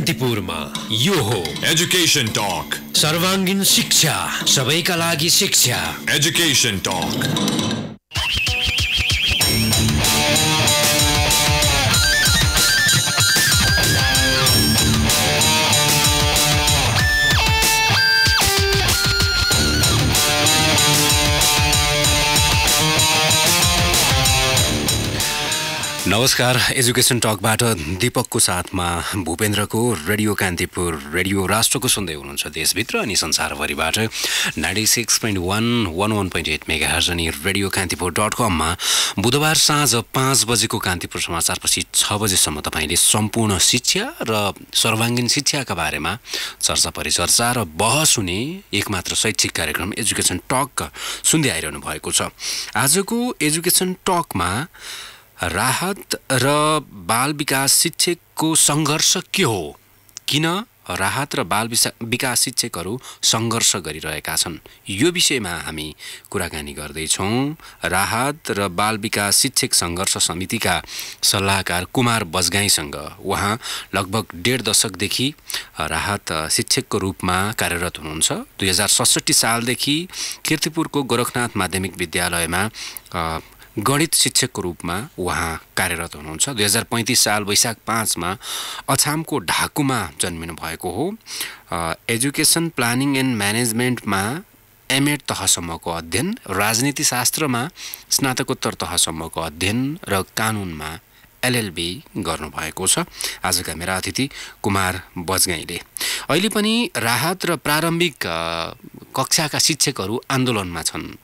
कांतिपुरमा यो हो education talk, सर्वांगीण शिक्षा सबैका लागि शिक्षा। एजुकेशन टॉक नमस्कार। एजुकेशन टकबाट दीपकको साथमा भूपेन्द्रको रेडियो कांतिपुर, रेडियो राष्ट्रको सुन्दै हुनुहुन्छ। देशभित्र अनि संसारभरिबाट 96.1, 101.8 मेगाहर्ज अनि रेडियो कांतिपुर .com मा बुधबार साँझ 5 बजेको कांतिपुर समाचारपछि 6 बजेसम्म तपाईले सम्पूर्ण शिक्षा र सर्वाङ्गीण शिक्षाका बारेमा चर्चा परिचर्चा र बहस हुने एकमात्र शैक्षिक कार्यक्रम एजुकेशन टक सुन्दै आइरहनु भएको छ। आजको एजुकेशन टकमा राहत र बाल विकास शिक्षकको संघर्ष के हो, किन राहत र बाल विकास शिक्षकहरू संघर्ष गरिरहेका छन्, यो विषयमा हामी कुराकानी गर्दैछौँ। राहत र बाल विकास शिक्षक संघर्ष समितिका सल्लाहकार कुमार बजगाईँसँग। उहाँ लगभग 1.5 दशकदेखि राहत शिक्षकको रूपमा कार्यरत हुनुहुन्छ। 2067 सालदेखि कीर्तिपुरको गोरखनाथ माध्यमिक विद्यालयमा गणित शिक्षक को रूप में वहाँ कार्यरत हुनुहुन्छ। 2035 साल वैशाख 5 मा अछाम को ढाकुमा जन्मिनु भएको हो। एजुकेशन प्लानिंग एंड मैनेजमेंट में एमएड तहसम्म को अध्ययन, राजनीति शास्त्र में स्नातकोत्तर तहसम्म को अध्ययन र कानून में एलएलबी गर्नु भएको छ। आज का मेरा अतिथि कुमार बजगाईँले। अहिले पनि राहत र प्रारम्भिक कक्षा का शिक्षकहरू आंदोलन में छन्।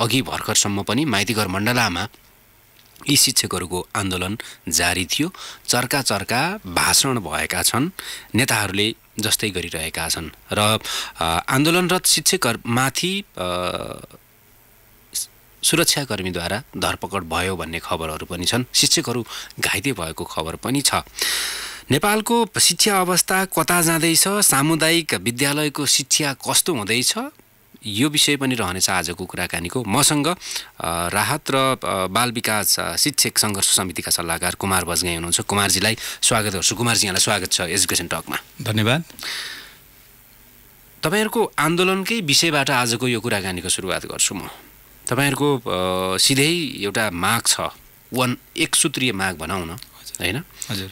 अघि भर्खरसम्म पनि माइतीघर मण्डलामा यी शिक्षकहरूको आन्दोलन जारी थियो। चर्का चर्का भाषण भएका छन्, नेताहरूले जस्तै गरिरहेका छन् र आन्दोलनरत शिक्षकमाथि सुरक्षाकर्मीद्वारा धरपकड भयो भन्ने खबरहरू पनि छन्। शिक्षकहरू घाइते भएको खबर पनि छ। नेपालको शिक्षा अवस्था कता जाँदैछ, सामुदायिक विद्यालयको शिक्षा कस्तो हुँदैछ, यो विषय पनि रहनेछ आजको कुराकानीको। मसँग राहत र बाल विकास शिक्षक संघर्ष समितिका सल्लाहकार कुमार बजगाईँ हुनुहुन्छ। कुमारजीलाई स्वागत गर्छु। कुमारजी, यहाँलाई स्वागत छ एजुकेशन टकमा। धन्यवाद। तपाईहरुको आन्दोलनकै विषयबाट आजको यो कुराकानीको सुरुवात गर्छु म। तपाईहरुको सिधै एउटा माग छ, एक सूत्रीय माग भनौँ न, हैन? हजुर।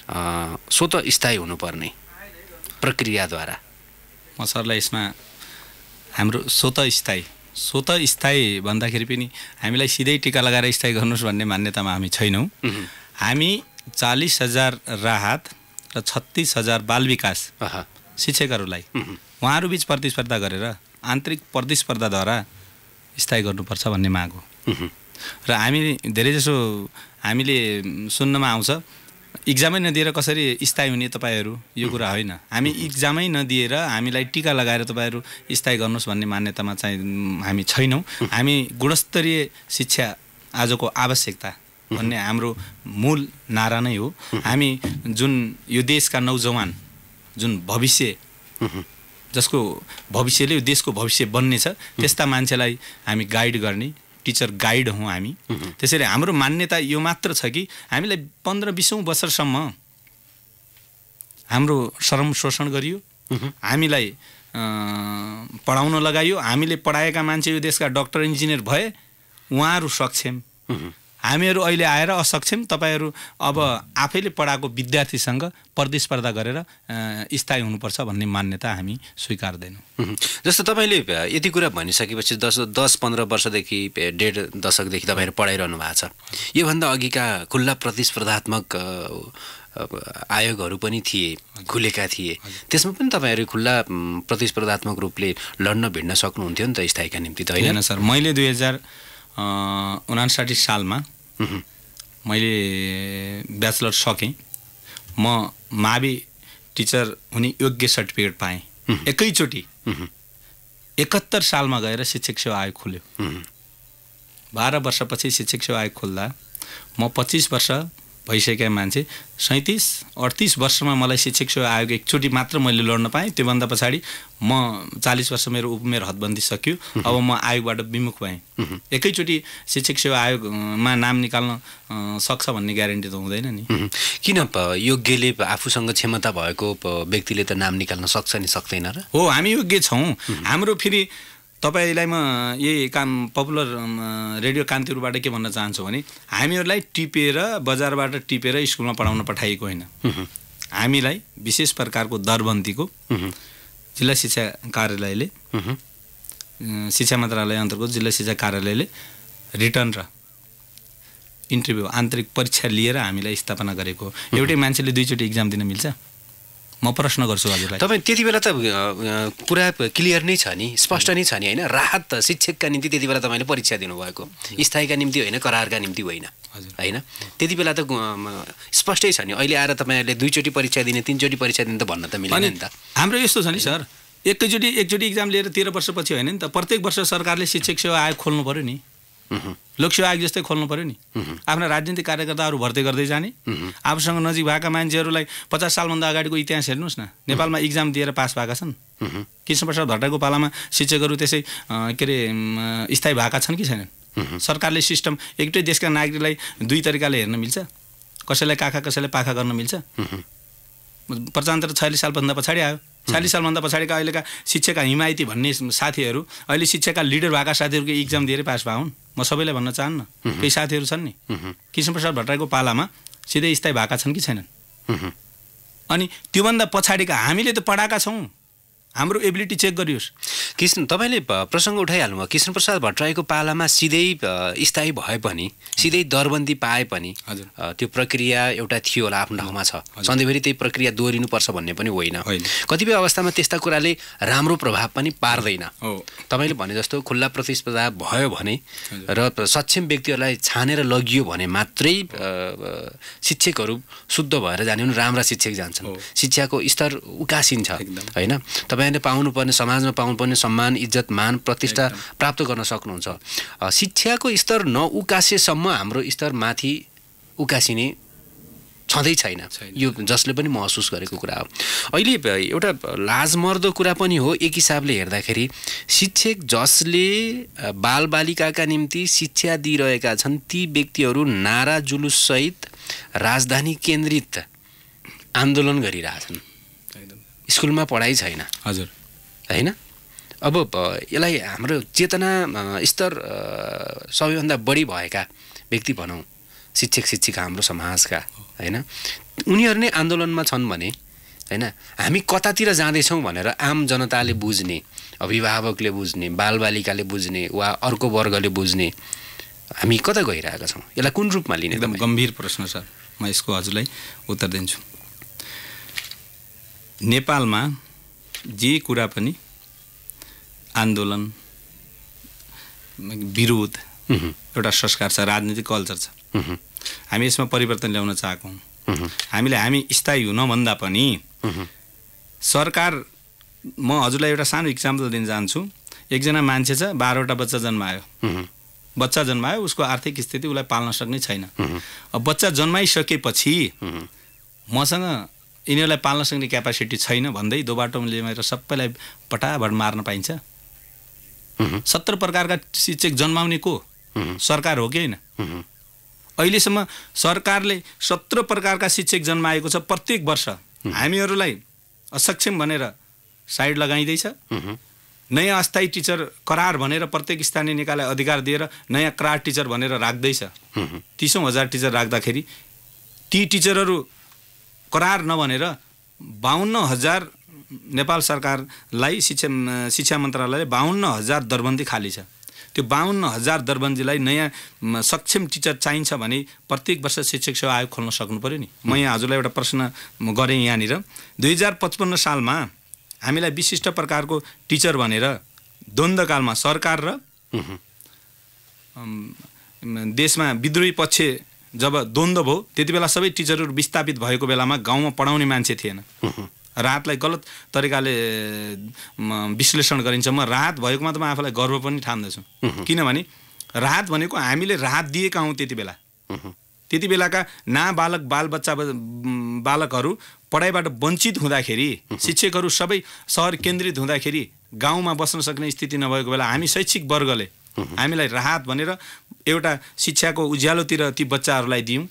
स्वत स्थायी हुनुपर्ने प्रक्रियाद्वारा। म सरलाई यसमा हाम्रो स्वत स्थायी भन्दाखेरि पनि हामीलाई सिधै टीका लगाएर स्थायी गर्नुहोस् भन्ने मान्यतामा हामी छैनौँ। हामी 40,000 राहत र 36,000 बाल विकास शिक्षकहरूलाई उहाँहरूबीच प्रतिस्पर्धा गरेर आन्तरिक प्रतिस्पर्धाद्वारा स्थायी गर्नुपर्छ भन्ने माग हो। र हामी धेरैजसो हामीले सुन्नमा आउँछ, इक्जामै नदिएर कसरी स्थायी हुने तपाईहरू, यो कुरा होइन। हामी इक्जामै नदिएर हामीलाई टीका लगाएर तपाईहरू स्थायी गर्नुहोस् भन्ने मान्यतामा चाहिँ हामी छैनौँ। हामी गुणस्तरीय शिक्षा आजको आवश्यकता भन्ने हाम्रो मूल नारा नै हो। हामी जुन यो देशका नौजवान, जुन भविष्य, जसको भविष्यले यो देशको भविष्य बन्नेछ, त्यस्ता मान्छेलाई हामी गाइड गर्ने टिचर गाइड हूँ हामी। त्यसैले हाम्रो मान्यता यो मात्र छ कि हामीलाई 15-20 वर्षसम्म हाम्रो श्रम शोषण गरियो, हामीलाई पढाउन लगाइयो। हामीले पढाएका मान्छे यो देशका डॉक्टर इंजिनियर भए, उहाँहरू सक्षम, हामीहरू अहिले आएर असक्षम। तपाईहरू अब आफैले पढाएको विद्यार्थीसँग प्रतिस्पर्धा गरेर स्थायी हुनुपर्छ भन्ने मान्यता हामी स्वीकार्दैनौँ। जस्तो तपाईले यति कुरा भनिसकेपछि 10-15 वर्षदेखि 1.5 दशकदेखि तपाईहरू पढाइरहनु भएको छ। योभन्दा अघिका खुल्ला प्रतिस्पर्धात्मक आयोगहरू पनि थिए, खुलेका थिए, त्यसमा पनि तपाईहरू खुल्ला प्रतिस्पर्धात्मक रूपले लड्न भिड्न सक्नुहुन्थ्यो नि त स्थायीका निम्ति, त होइन? सर, मैले 2059 सालमा मैले ब्याचलर सकेँ। म मावि टीचर हुने योग्य सर्टिफिकेट पाएँ एकैचोटि। 71 सालमा गएर शिक्षक सेवा आयोग खुल्यो। 12 वर्षपछि शिक्षक सेवा आयोग खोल्दा म 25 वर्ष भइसकेका मान्छे 37-38 वर्षमा मलाई शिक्षक सेवा आयोग एकचोटि मात्र मैले लड्न पाएँ। त्योभन्दा पछाडि म 40 वर्ष मेरो उपमेर हदबन्दी सकियो, अब म आयोगबाट विमुख भएँ। एकैचोटि शिक्षक सेवा आयोगमा नाम निकाल्न सक्छ भन्ने ग्यारेन्टी त हुँदैन नि, किन योग्यले आफूसँग क्षमता भएको व्यक्तिले त नाम निकाल्न सक्छ नि, सक्दैन र। हो, हामी योग्य छौँ। हाम्रो फेरि तपाईलाई म यही काम पपुलर रेडियो कान्तिपुरबाट के भन्न चाहन्छु भने हामीहरूलाई टिपेर बजारबाट टिपेर स्कुलमा पढाउन पठाइएको होइन। हामीलाई विशेष प्रकारको दरबन्दीको जिल्ला शिक्षा कार्यालयले, शिक्षा मन्त्रालय अन्तर्गत जिल्ला शिक्षा कार्यालयले रिटर्न र इन्टरभ्यू आन्तरिक परीक्षा लिएर हामीलाई स्थापना गरेको। एउटै मान्छेले दुईचोटि इक्जाम दिन मिल्छ? म प्रश्न गर्छु हजुरलाई। तपाईँ त्यति बेला त कुरा क्लियर नै छ नि, स्पष्ट नै छ नि, होइन? राहत शिक्षकका निम्ति त्यति बेला तपाईँले परीक्षा दिनुभएको, स्थायीका निम्ति होइन, करारका निम्ति होइन, होइन? त्यति बेला त स्पष्टै छ नि। अहिले आएर तपाईँहरूले दुईचोटि परीक्षा दिने, तीनचोटि परीक्षा दिने त भन्न त मिलेन नि त। हाम्रो यस्तो छ नि सर, एकचोटि इक्जाम लिएर 13 वर्षपछि होइन नि त, प्रत्येक वर्ष सरकारले शिक्षक सेवा आयोग खोल्नु पऱ्यो नि, लोकसेवा आयोग जस्तै खोल्नु पऱ्यो नि। आफ्ना राजनीतिक कार्यकर्ताहरू भर्ती गर्दै जाने, आफूसँग नजिक भएका मान्छेहरूलाई। 50 सालभन्दा अगाडिको इतिहास हेर्नुहोस् न, नेपालमा इक्जाम दिएर पास भएका छन्? कृष्णप्रसाद भट्टराईको पालामा शिक्षकहरू त्यसै के अरे स्थायी भएका छन् कि छैनन्? सरकारले सिस्टम एउटै देशका नागरिकलाई दुई तरिकाले हेर्न मिल्छ? कसैलाई काखा कसैलाई पाखा गर्न मिल्छ? 75-46 सालभन्दा पछाडि आयो। 46 सालभन्दा पछाडिका अहिलेका शिक्षाका हिमायती भन्ने साथीहरू, अहिले शिक्षाका लिडर भएका साथीहरूको इक्जाम दिएर पास भए हुन्? म सबैलाई भन्न चाहन्न, केही साथीहरू छन् नि कृष्णप्रसाद भट्टराईको पालामा सिधै स्थायी भएका छन् कि छैनन्? अनि त्योभन्दा पछाडिका हामीले त पढाएका छौँ, हाम्रो एबिलिटी चेक गरियोस्। कृष्ण, तपाईँले प्रसङ्ग उठाइहाल्नुभयो कृष्णप्रसाद भट्टराईको पालामा सिधै स्थायी भए पनि, सिधै दरबन्दी पाए पनि, त्यो प्रक्रिया एउटा थियो होला, आफ्नो ठाउँमा छ। सधैँभरि त्यही प्रक्रिया दोहोरिनुपर्छ भन्ने पनि होइन। कतिपय अवस्थामा त्यस्ता कुराले राम्रो प्रभाव पनि पार्दैन। तपाईँले भने जस्तो खुल्ला प्रतिस्पर्धा भयो भने र सक्षम व्यक्तिहरूलाई छानेर लगियो भने मात्रै शिक्षकहरू शुद्ध भएर जाने हुन्, राम्रा शिक्षक जान्छन्, शिक्षाको स्तर उकासिन्छ, होइन? तपाईँले पाउनुपर्ने, समाजमा पाउनुपर्ने सम्मान, इज्जत, मान, प्रतिष्ठा प्राप्त गर्न सक्नुहुन्छ। शिक्षाको स्तर नउकासेसम्म हाम्रो स्तर माथि उकासिने छँदै छैन, यो जसले पनि महसुस गरेको कुरा हो। अहिले एउटा लाजमर्दो कुरा पनि हो एक हिसाबले हेर्दाखेरि, शिक्षक जसले बालबालिकाका निम्ति शिक्षा दिइरहेका छन् ती व्यक्तिहरू नारा जुलुससहित राजधानी केन्द्रित आन्दोलन गरिरहेछन्। स्कुलमा पढाइ छैन, हजुर, होइन? अब यसलाई हाम्रो चेतना स्तर सबैभन्दा बढी भएका व्यक्ति भनौँ, शिक्षक शिक्षिका हाम्रो समाजका, होइन, उनीहरू नै आन्दोलनमा छन् भने, होइन, हामी कतातिर जाँदैछौँ भनेर आम जनताले बुझ्ने, अभिभावकले बुझ्ने, बालबालिकाले बुझ्ने वा अर्को वर्गले बुझ्ने हामी कता गइरहेका छौँ? यसलाई कुन रूपमा लिने? एकदम गम्भीर प्रश्न सर, म यसको हजुरलाई उत्तर दिन्छु। नेपालमा जे कुरा पनि आन्दोलन, विरोध एउटा संस्कार छ, राजनीतिक कल्चर छ। हामी यसमा परिवर्तन ल्याउन चाहेको हौँ। हामीले हामी स्थायी हुनभन्दा पनि सरकार, म हजुरलाई एउटा सानो इक्जाम्पल दिन चाहन्छु। एकजना मान्छे छ, 12वटा बच्चा जन्मायो, उसको आर्थिक स्थिति उसलाई पाल्न सक्ने छैन। अब बच्चा जन्माइसकेपछि मसँग यिनीहरूलाई पाल्न सक्ने क्यापासिटी छैन भन्दै दोबाटोले मेरो सबैलाई पटाभट मार्न पाइन्छ? 70 प्रकारका शिक्षक जन्माउने को सरकार हो कि होइन? अहिलेसम्म सरकारले 17 प्रकारका शिक्षक जन्माएको छ। प्रत्येक वर्ष हामीहरूलाई असक्षम भनेर साइड लगाइँदैछ। नयाँ अस्थायी टिचर करार भनेर प्रत्येक स्थानीय निकायलाई अधिकार दिएर नयाँ करार टिचर भनेर राख्दैछ। 30,000 टिचर राख्दाखेरि ती टिचरहरू करार नभनेर 52,000 नेपाल सरकारलाई, शिक्षा मन्त्रालयले 52,000 दरबन्दी खाली छ। त्यो 52,000 दरबन्दीलाई नयाँ सक्षम टिचर चाहिन्छ भने प्रत्येक वर्ष शिक्षक सेवा आयोग खोल्न सक्नु पऱ्यो नि। म यहाँ हजुरलाई एउटा प्रश्न गरेँ यहाँनिर। 2055 सालमा हामीलाई विशिष्ट प्रकारको टिचर भनेर द्वन्द्वकालमा सरकार र देशमा विद्रोही पक्ष जब द्वन्द्व भयो, त्यति बेला सबै टिचरहरू विस्थापित भएको बेलामा गाउँमा पढाउने मान्छे थिएन। राहतलाई गलत तरिकाले विश्लेषण गरिन्छ। म राहत भएकोमा त म आफूलाई गर्व पनि ठान्दछु, किनभने राहत भनेको हामीले राहत दिएका हौँ। त्यति बेला त्यति बेलाका नाबालक बालकहरू पढाइबाट वञ्चित हुँदाखेरि शिक्षकहरू सबै शहर केन्द्रित हुँदाखेरि गाउँमा बस्न सक्ने स्थिति नभएको बेला हामी शैक्षिक वर्गले हामीलाई राहत भनेर एउटा शिक्षाको उज्यालोतिर ती बच्चाहरूलाई दियौं।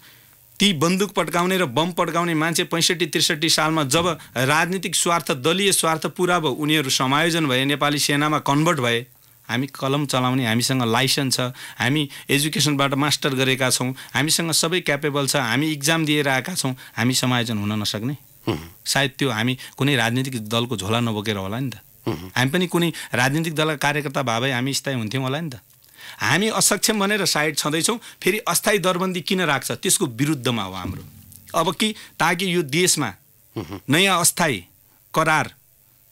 ती बन्दुक पड्काउने र बम पड्काउने मान्छे ६५-६३ सालमा जब राजनीतिक स्वार्थ दलीय स्वार्थ पूरा भयो, उनीहरू समायोजन भए, नेपाली सेनामा कन्भर्ट भए। हामी कलम चलाउने, हामीसँग लाइसेन्स छ, हामी एजुकेसनबाट मास्टर गरेका छौं, हामीसँग सबै क्यापेबल छ, हामी एक्जाम दिएर आएका छौं, हामी समायोजन हुन नसक्ने? सायद त्यो हामी कुनै राजनीतिक दलको झोला नबोकेर होला नि त। हामी पनि कुनै राजनीतिक दलका कार्यकर्ता भए भए हामी स्थायी हुन्थ्यौं होला नि त। हामी असक्षम भनेर साइड छँदैछौँ, फेरि अस्थायी दरबन्दी किन राख्छ? त्यसको विरुद्धमा हो हाम्रो। अब कि ताकि यो देशमा नयाँ अस्थायी करार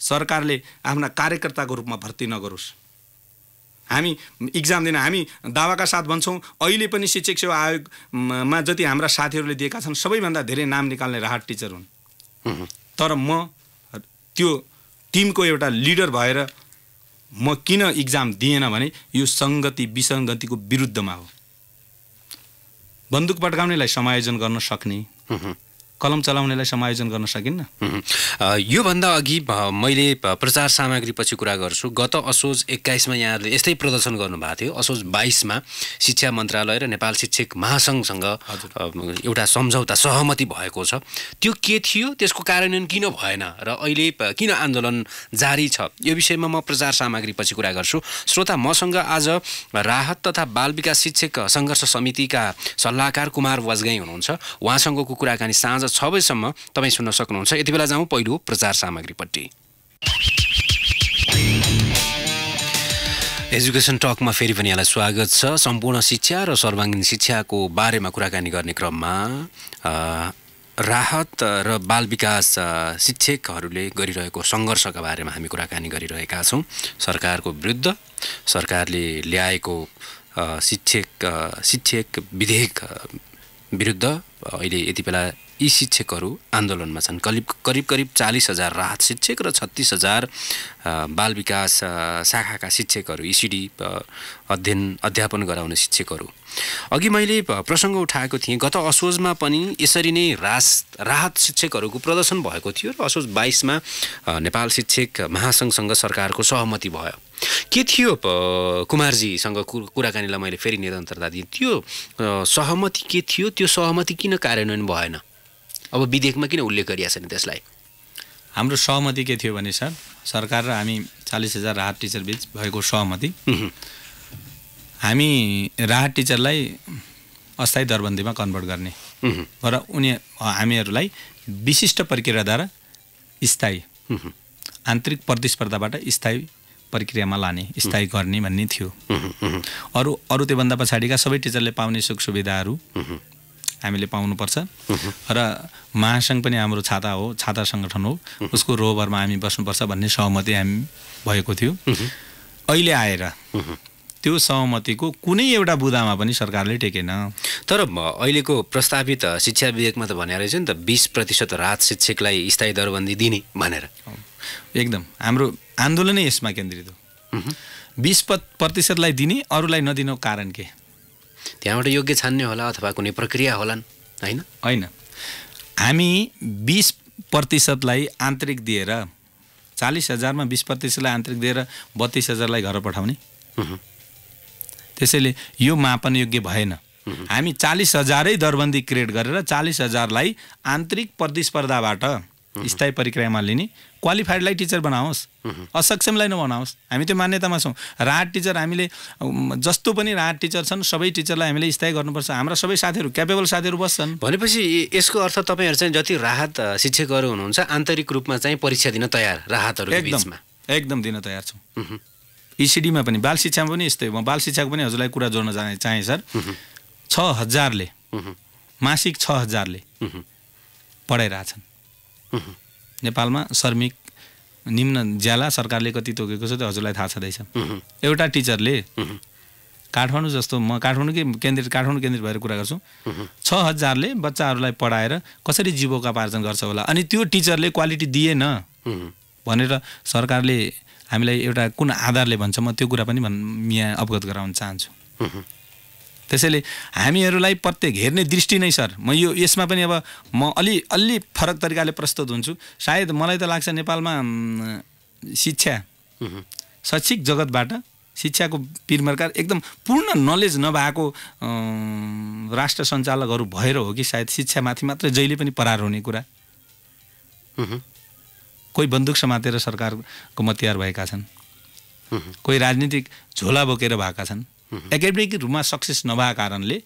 सरकारले आफ्ना कार्यकर्ताको रूपमा भर्ती नगरोस्। हामी एक्जाम दिन हामी दावाका साथ भन्छौँ, अहिले पनि शिक्षक सेवा आयोगमा जति हाम्रा साथीहरूले दिएका छन् सबैभन्दा धेरै नाम निकाल्ने राहत टिचर हुन्। तर म त्यो टिमको एउटा लिडर भएर म किन एक्जाम दिएन भने यो संगति विसंगतिको विरुद्धमा हो। बन्दुक पड्काउनेलाई समायोजन गर्न सक्ने, कलम चलाउनेलाई समायोजन गर्न सकिन्न। यो भन्दा अघि मैले प्रचार सामग्री पछि कुरा गर्छु। गत असोज २१ मा यहाँहरूले यस्तै प्रदर्शन गर्नुभएको थियो। असोज २२ मा शिक्षा मंत्रालय र नेपाल शिक्षक महासंघसँग एउटा सम्झौता सहमति भएको छ। त्यो के थियो, त्यसको कार्यान्वयन किन भएन र अहिले किन आन्दोलन जारी छ, यो विषयमा म प्रचार सामग्री पछि कुरा गर्छु। श्रोता, मसँग आज राहत तथा बाल विकास शिक्षक संघर्ष समितिका सल्लाहकार कुमार बजगाईं हुनुहुन्छ। उहाँसँगको कुराकानी साँझ ६ बजेसम्म तपाई सुन्न सक्नुहुन्छ। यति बेला जाउँ पहिलो प्रचार सामग्रीपट्टि। एजुकेशन टकमा फेरि पनि यहाँलाई स्वागत छ। सम्पूर्ण शिक्षा र सर्वाङ्गीन शिक्षाको बारेमा कुराकानी गर्ने क्रममा राहत र बाल विकास शिक्षकहरूले गरिरहेको संघर्षका बारेमा हामी कुराकानी गरिरहेका छौँ। सरकारको विरुद्ध सरकारले ल्याएको शिक्षक विधेयक विरुद्ध अहिले यति बेला यी शिक्षकहरू आन्दोलनमा छन्। करिब 40,000 राहत शिक्षक र 36,000 बाल विकास शाखाका शिक्षकहरू, ईसीडी अध्यापन गराउने शिक्षकहरू। अघि मैले प्रसङ्ग उठाएको थिएँ, गत असोजमा पनि यसरी नै राहत शिक्षकहरूको प्रदर्शन भएको थियो र असोज 22 मा नेपाल शिक्षक महासंघसँग सरकारको सहमति भयो। के थियो कुमारजीसँग कुराकानीलाई मैले फेरि निरन्तरता दिएँ, त्यो सहमति के थियो, त्यो सहमति किन कार्यान्वयन भएन? अब विधेयकमा किन उल्लेख गरिएको छैन त्यसलाई? हाम्रो सहमति के थियो भने सरकार र हामी 40,000 राहत टिचर बीच भएको सहमति, हामी राहत टिचरलाई अस्थायी दरबन्दीमा कन्भर्ट गर्ने र हामीहरूलाई विशिष्ट प्रक्रियाद्वारा स्थायी आन्तरिक प्रतिस्पर्धाबाट स्थायी प्रक्रियामा लाने, स्थायी गर्ने भन्ने थियो। अरू त्योभन्दा पछाडिका सबै टिचरले पाउने सुख सुविधाहरू हामीले पाउनुपर्छ र महासंघ पनि हाम्रो छाता हो, छाता संगठन हो, उसको रोभरमा हामी बस्नुपर्छ भन्ने सहमति हामी भएको थियो। अहिले आएर त्यो सहमतिको कुनै एउटा बुदामा पनि सरकारले टेकेन। तर अहिलेको प्रस्तावित शिक्षा विधेयकमा त भनेर रहेछ नि त 20% राहत शिक्षकलाई स्थायी दरबन्दी दिने भनेर। एकदम हाम्रो आन्दोलनै यसमा केन्द्रित हो। 20%लाई दिने, अरूलाई नदिनु कारण के? त्यहाँबाट योग्य छान्ने होला अथवा कुनै प्रक्रिया होलान्, होइन? होइन, हामी 20%लाई आन्तरिक दिएर 40,000 मा 20%लाई आन्तरिक दिएर 32,000लाई घर पठाउने, त्यसैले यो मापन योग्य भएन। हामी 40,000 दरबन्दी क्रिएट गरेर 40,000लाई आन्तरिक प्रतिस्पर्धाबाट स्थायी प्रक्रियामा लिने, क्वालिफाइडलाई टिचर बनाओस्, असक्षमलाई नबनाओस्। हामी त्यो मान्यतामा छौँ। राहत टिचर हामीले जस्तो पनि राहत टिचर छन् सबै टिचरलाई हामीले स्थायी गर्नुपर्छ। हाम्रा सबै साथीहरू क्यापेबल साथीहरू बस्छन् भनेपछि यसको अर्थ तपाईँहरू चाहिँ जति राहत शिक्षकहरू हुनुहुन्छ आन्तरिक रूपमा चाहिँ परीक्षा दिन तयार, राहतहरू एकदम दिन तयार छौँ। ईसीडीमा पनि, बाल शिक्षामा पनि यस्तै। म बाल शिक्षाको पनि हजुरलाई कुरा जोड्न चाहेँ सर। 6,000ले मासिक 6,000ले पढाइरहेछन् नेपालमा। श्रमिक निम्न ज्याला सरकारले कति तोकेको छ त्यो हजुरलाई थाहा छँदैछ। एउटा टिचरले काठमाडौँ जस्तो, म काठमाडौँ केन्द्रित भएर कुरा गर्छु, 6,000ले बच्चाहरूलाई पढाएर कसरी जीविकोपार्जन गर्छ होला? अनि त्यो टिचरले क्वालिटी दिएन भनेर सरकारले हामीलाई एउटा कुन आधारले भन्छ? म त्यो कुरा पनि यहाँ अवगत गराउन चाहन्छु। त्यसैले हामीहरूलाई प्रत्येक हेर्ने दृष्टि नै सर म यो यसमा पनि अब म अलि फरक तरिकाले प्रस्तुत हुन्छु। सायद मलाई त लाग्छ नेपालमा शिक्षा शैक्षिक जगतबाट शिक्षाको पिरमर्कार एकदम पूर्ण नलेज नभएको राष्ट्र सञ्चालकहरू भएर हो कि सायद शिक्षामाथि मात्र जहिले पनि प्रहार हुने कुरा। कोही बन्दुक समातेर सरकारको मतियार भएका छन्, कोही राजनीतिक झोला बोकेर भएका छन्। एकाडेमिक रूपमा सक्सेस नभएको कारणले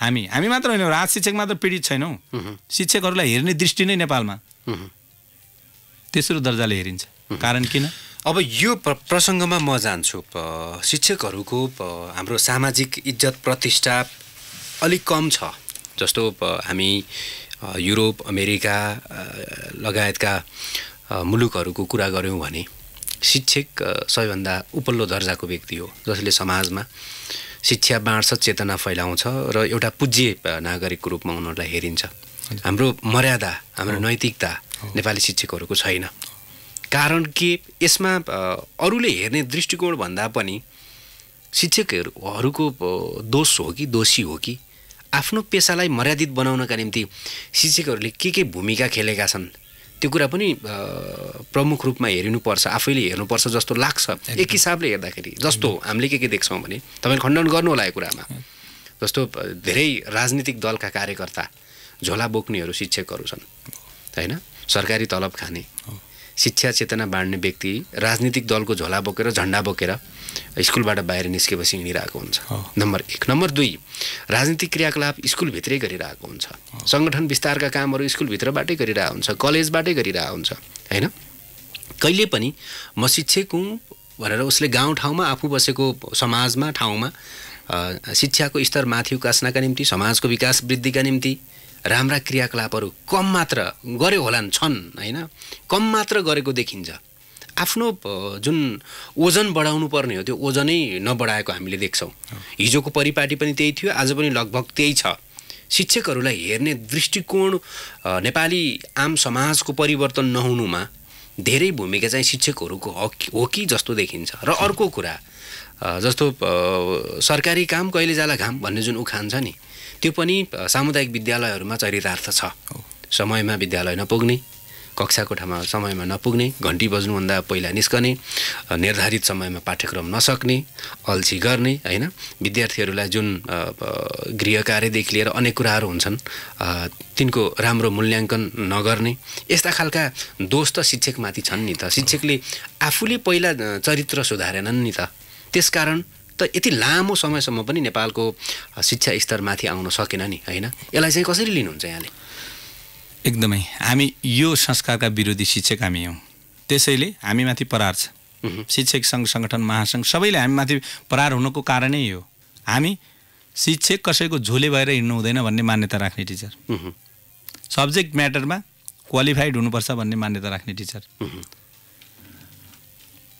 हामी मात्र होइन, राज शिक्षक मात्र पीडित छैनौँ, शिक्षकहरूलाई हेर्ने दृष्टि नै नेपालमा तेस्रो दर्जाले हेरिन्छ। कारण किन? अब यो प्रसङ्गमा म जान्छु। शिक्षकहरूको हाम्रो सामाजिक इज्जत प्रतिष्ठा अलिक कम छ। जस्तो हामी युरोप अमेरिका लगायतका मुलुकहरूको कुरा गऱ्यौँ भने शिक्षक सबैभन्दा उपल्लो दर्जाको व्यक्ति हो जसले समाजमा शिक्षा बाँड्छ, चेतना फैलाउँछ र एउटा पूज्य नागरिकको रूपमा उनीहरूलाई हेरिन्छ। हाम्रो मर्यादा, हाम्रो नैतिकता नेपाली शिक्षकहरूको छैन। कारण के? यसमा अरूले हेर्ने दृष्टिकोण भन्दा पनि शिक्षकहरूको दोष हो कि दोषी हो कि आफ्नो पेसालाई मर्यादित बनाउनका निम्ति शिक्षकहरूले के भूमिका खेलेका छन् त्यो कुरा पनि प्रमुख रूपमा हेरिनुपर्छ, आफैले हेर्नुपर्छ जस्तो लाग्छ। एक हिसाबले हेर्दाखेरि जस्तो हामीले के देख्छौँ भने, तपाईँले खण्डन गर्नु होला यो कुरामा, जस्तो धेरै राजनीतिक दलका कार्यकर्ता झोला बोक्नेहरू शिक्षकहरू छन् हैन, सरकारी तलब खाने, शिक्षा चेतना बाँड्ने व्यक्ति राजनीतिक दलको झोला बोकेर झण्डा बोकेर स्कुलबाट बाहिर निस्केपछि हिँडिरहेको हुन्छ। नम्बर एक। नम्बर दुई, राजनीतिक क्रियाकलाप स्कुलभित्रै गरिरहेको हुन्छ, सङ्गठन विस्तारका कामहरू स्कुलभित्रबाटै गरिरहेको हुन्छ, कलेजबाटै गरिरहेको हुन्छ हैन। कहिले पनि म शिक्षक हुँ भनेर उसले गाउँठाउँमा आफू बसेको समाजमा ठाउँमा शिक्षाको स्तर माथि उकास्नका निम्ति, समाजको विकास वृद्धिका निम्ति राम्रा क्रियाकलापहरू कम मात्र गर्यो होला छन् हैन, कम मात्र गरेको देखिन्छ। आफ्नो जुन ओजन बढाउनु पर्ने हो त्यो ओजनै नबढाएको हामीले देख्छौँ। हिजोको परिपाटी पनि त्यही थियो, आज पनि लगभग त्यही छ। शिक्षकहरूलाई हेर्ने दृष्टिकोण नेपाली आम समाजको परिवर्तन नहुनुमा धेरै भूमिका चाहिँ शिक्षकहरूको हो कि जस्तो देखिन्छ। र अर्को कुरा जस्तो सरकारी काम कहिले जाला घाम भन्ने जुन उखान छ नि, त्यो पनि सामुदायिक विद्यालयहरूमा चरितार्थ छ। समयमा विद्यालय नपुग्ने, कक्षा कोठामा समयमा नपुग्ने, घन्टी बज्नुभन्दा पहिला निस्कने, निर्धारित समयमा पाठ्यक्रम नसक्ने, अल्छी गर्ने हैन, विद्यार्थीहरूलाई जुन गृह कार्यदेखि लिएर अनेक कुराहरू हुन्छन् तिनको राम्रो मूल्याङ्कन नगर्ने, यस्ता खालका दोष त शिक्षकमाथि छन् नि त। शिक्षकले आफूले पहिला चरित्र सुधारेनन् नि त, त्यसकारण त यति लामो समयसम्म पनि नेपालको शिक्षा स्तरमाथि आउन सकेन नि हैन। यसलाई चाहिँ कसरी लिनुहुन्छ यहाँले? एकदमै हामी यो संस्कारका विरोधी शिक्षक हामी हौँ, त्यसैले हामीमाथि प्रहार छ। शिक्षक सङ्घ सङ्गठन महासङ्घ सबैले हामीमाथि प्रहार हुनुको कारणै हो। हामी शिक्षक कसैको झोले भएर हिँड्नु हुँदैन भन्ने मान्यता राख्ने टिचर, सब्जेक्ट म्याटरमा क्वालिफाइड हुनुपर्छ भन्ने मान्यता राख्ने टिचर,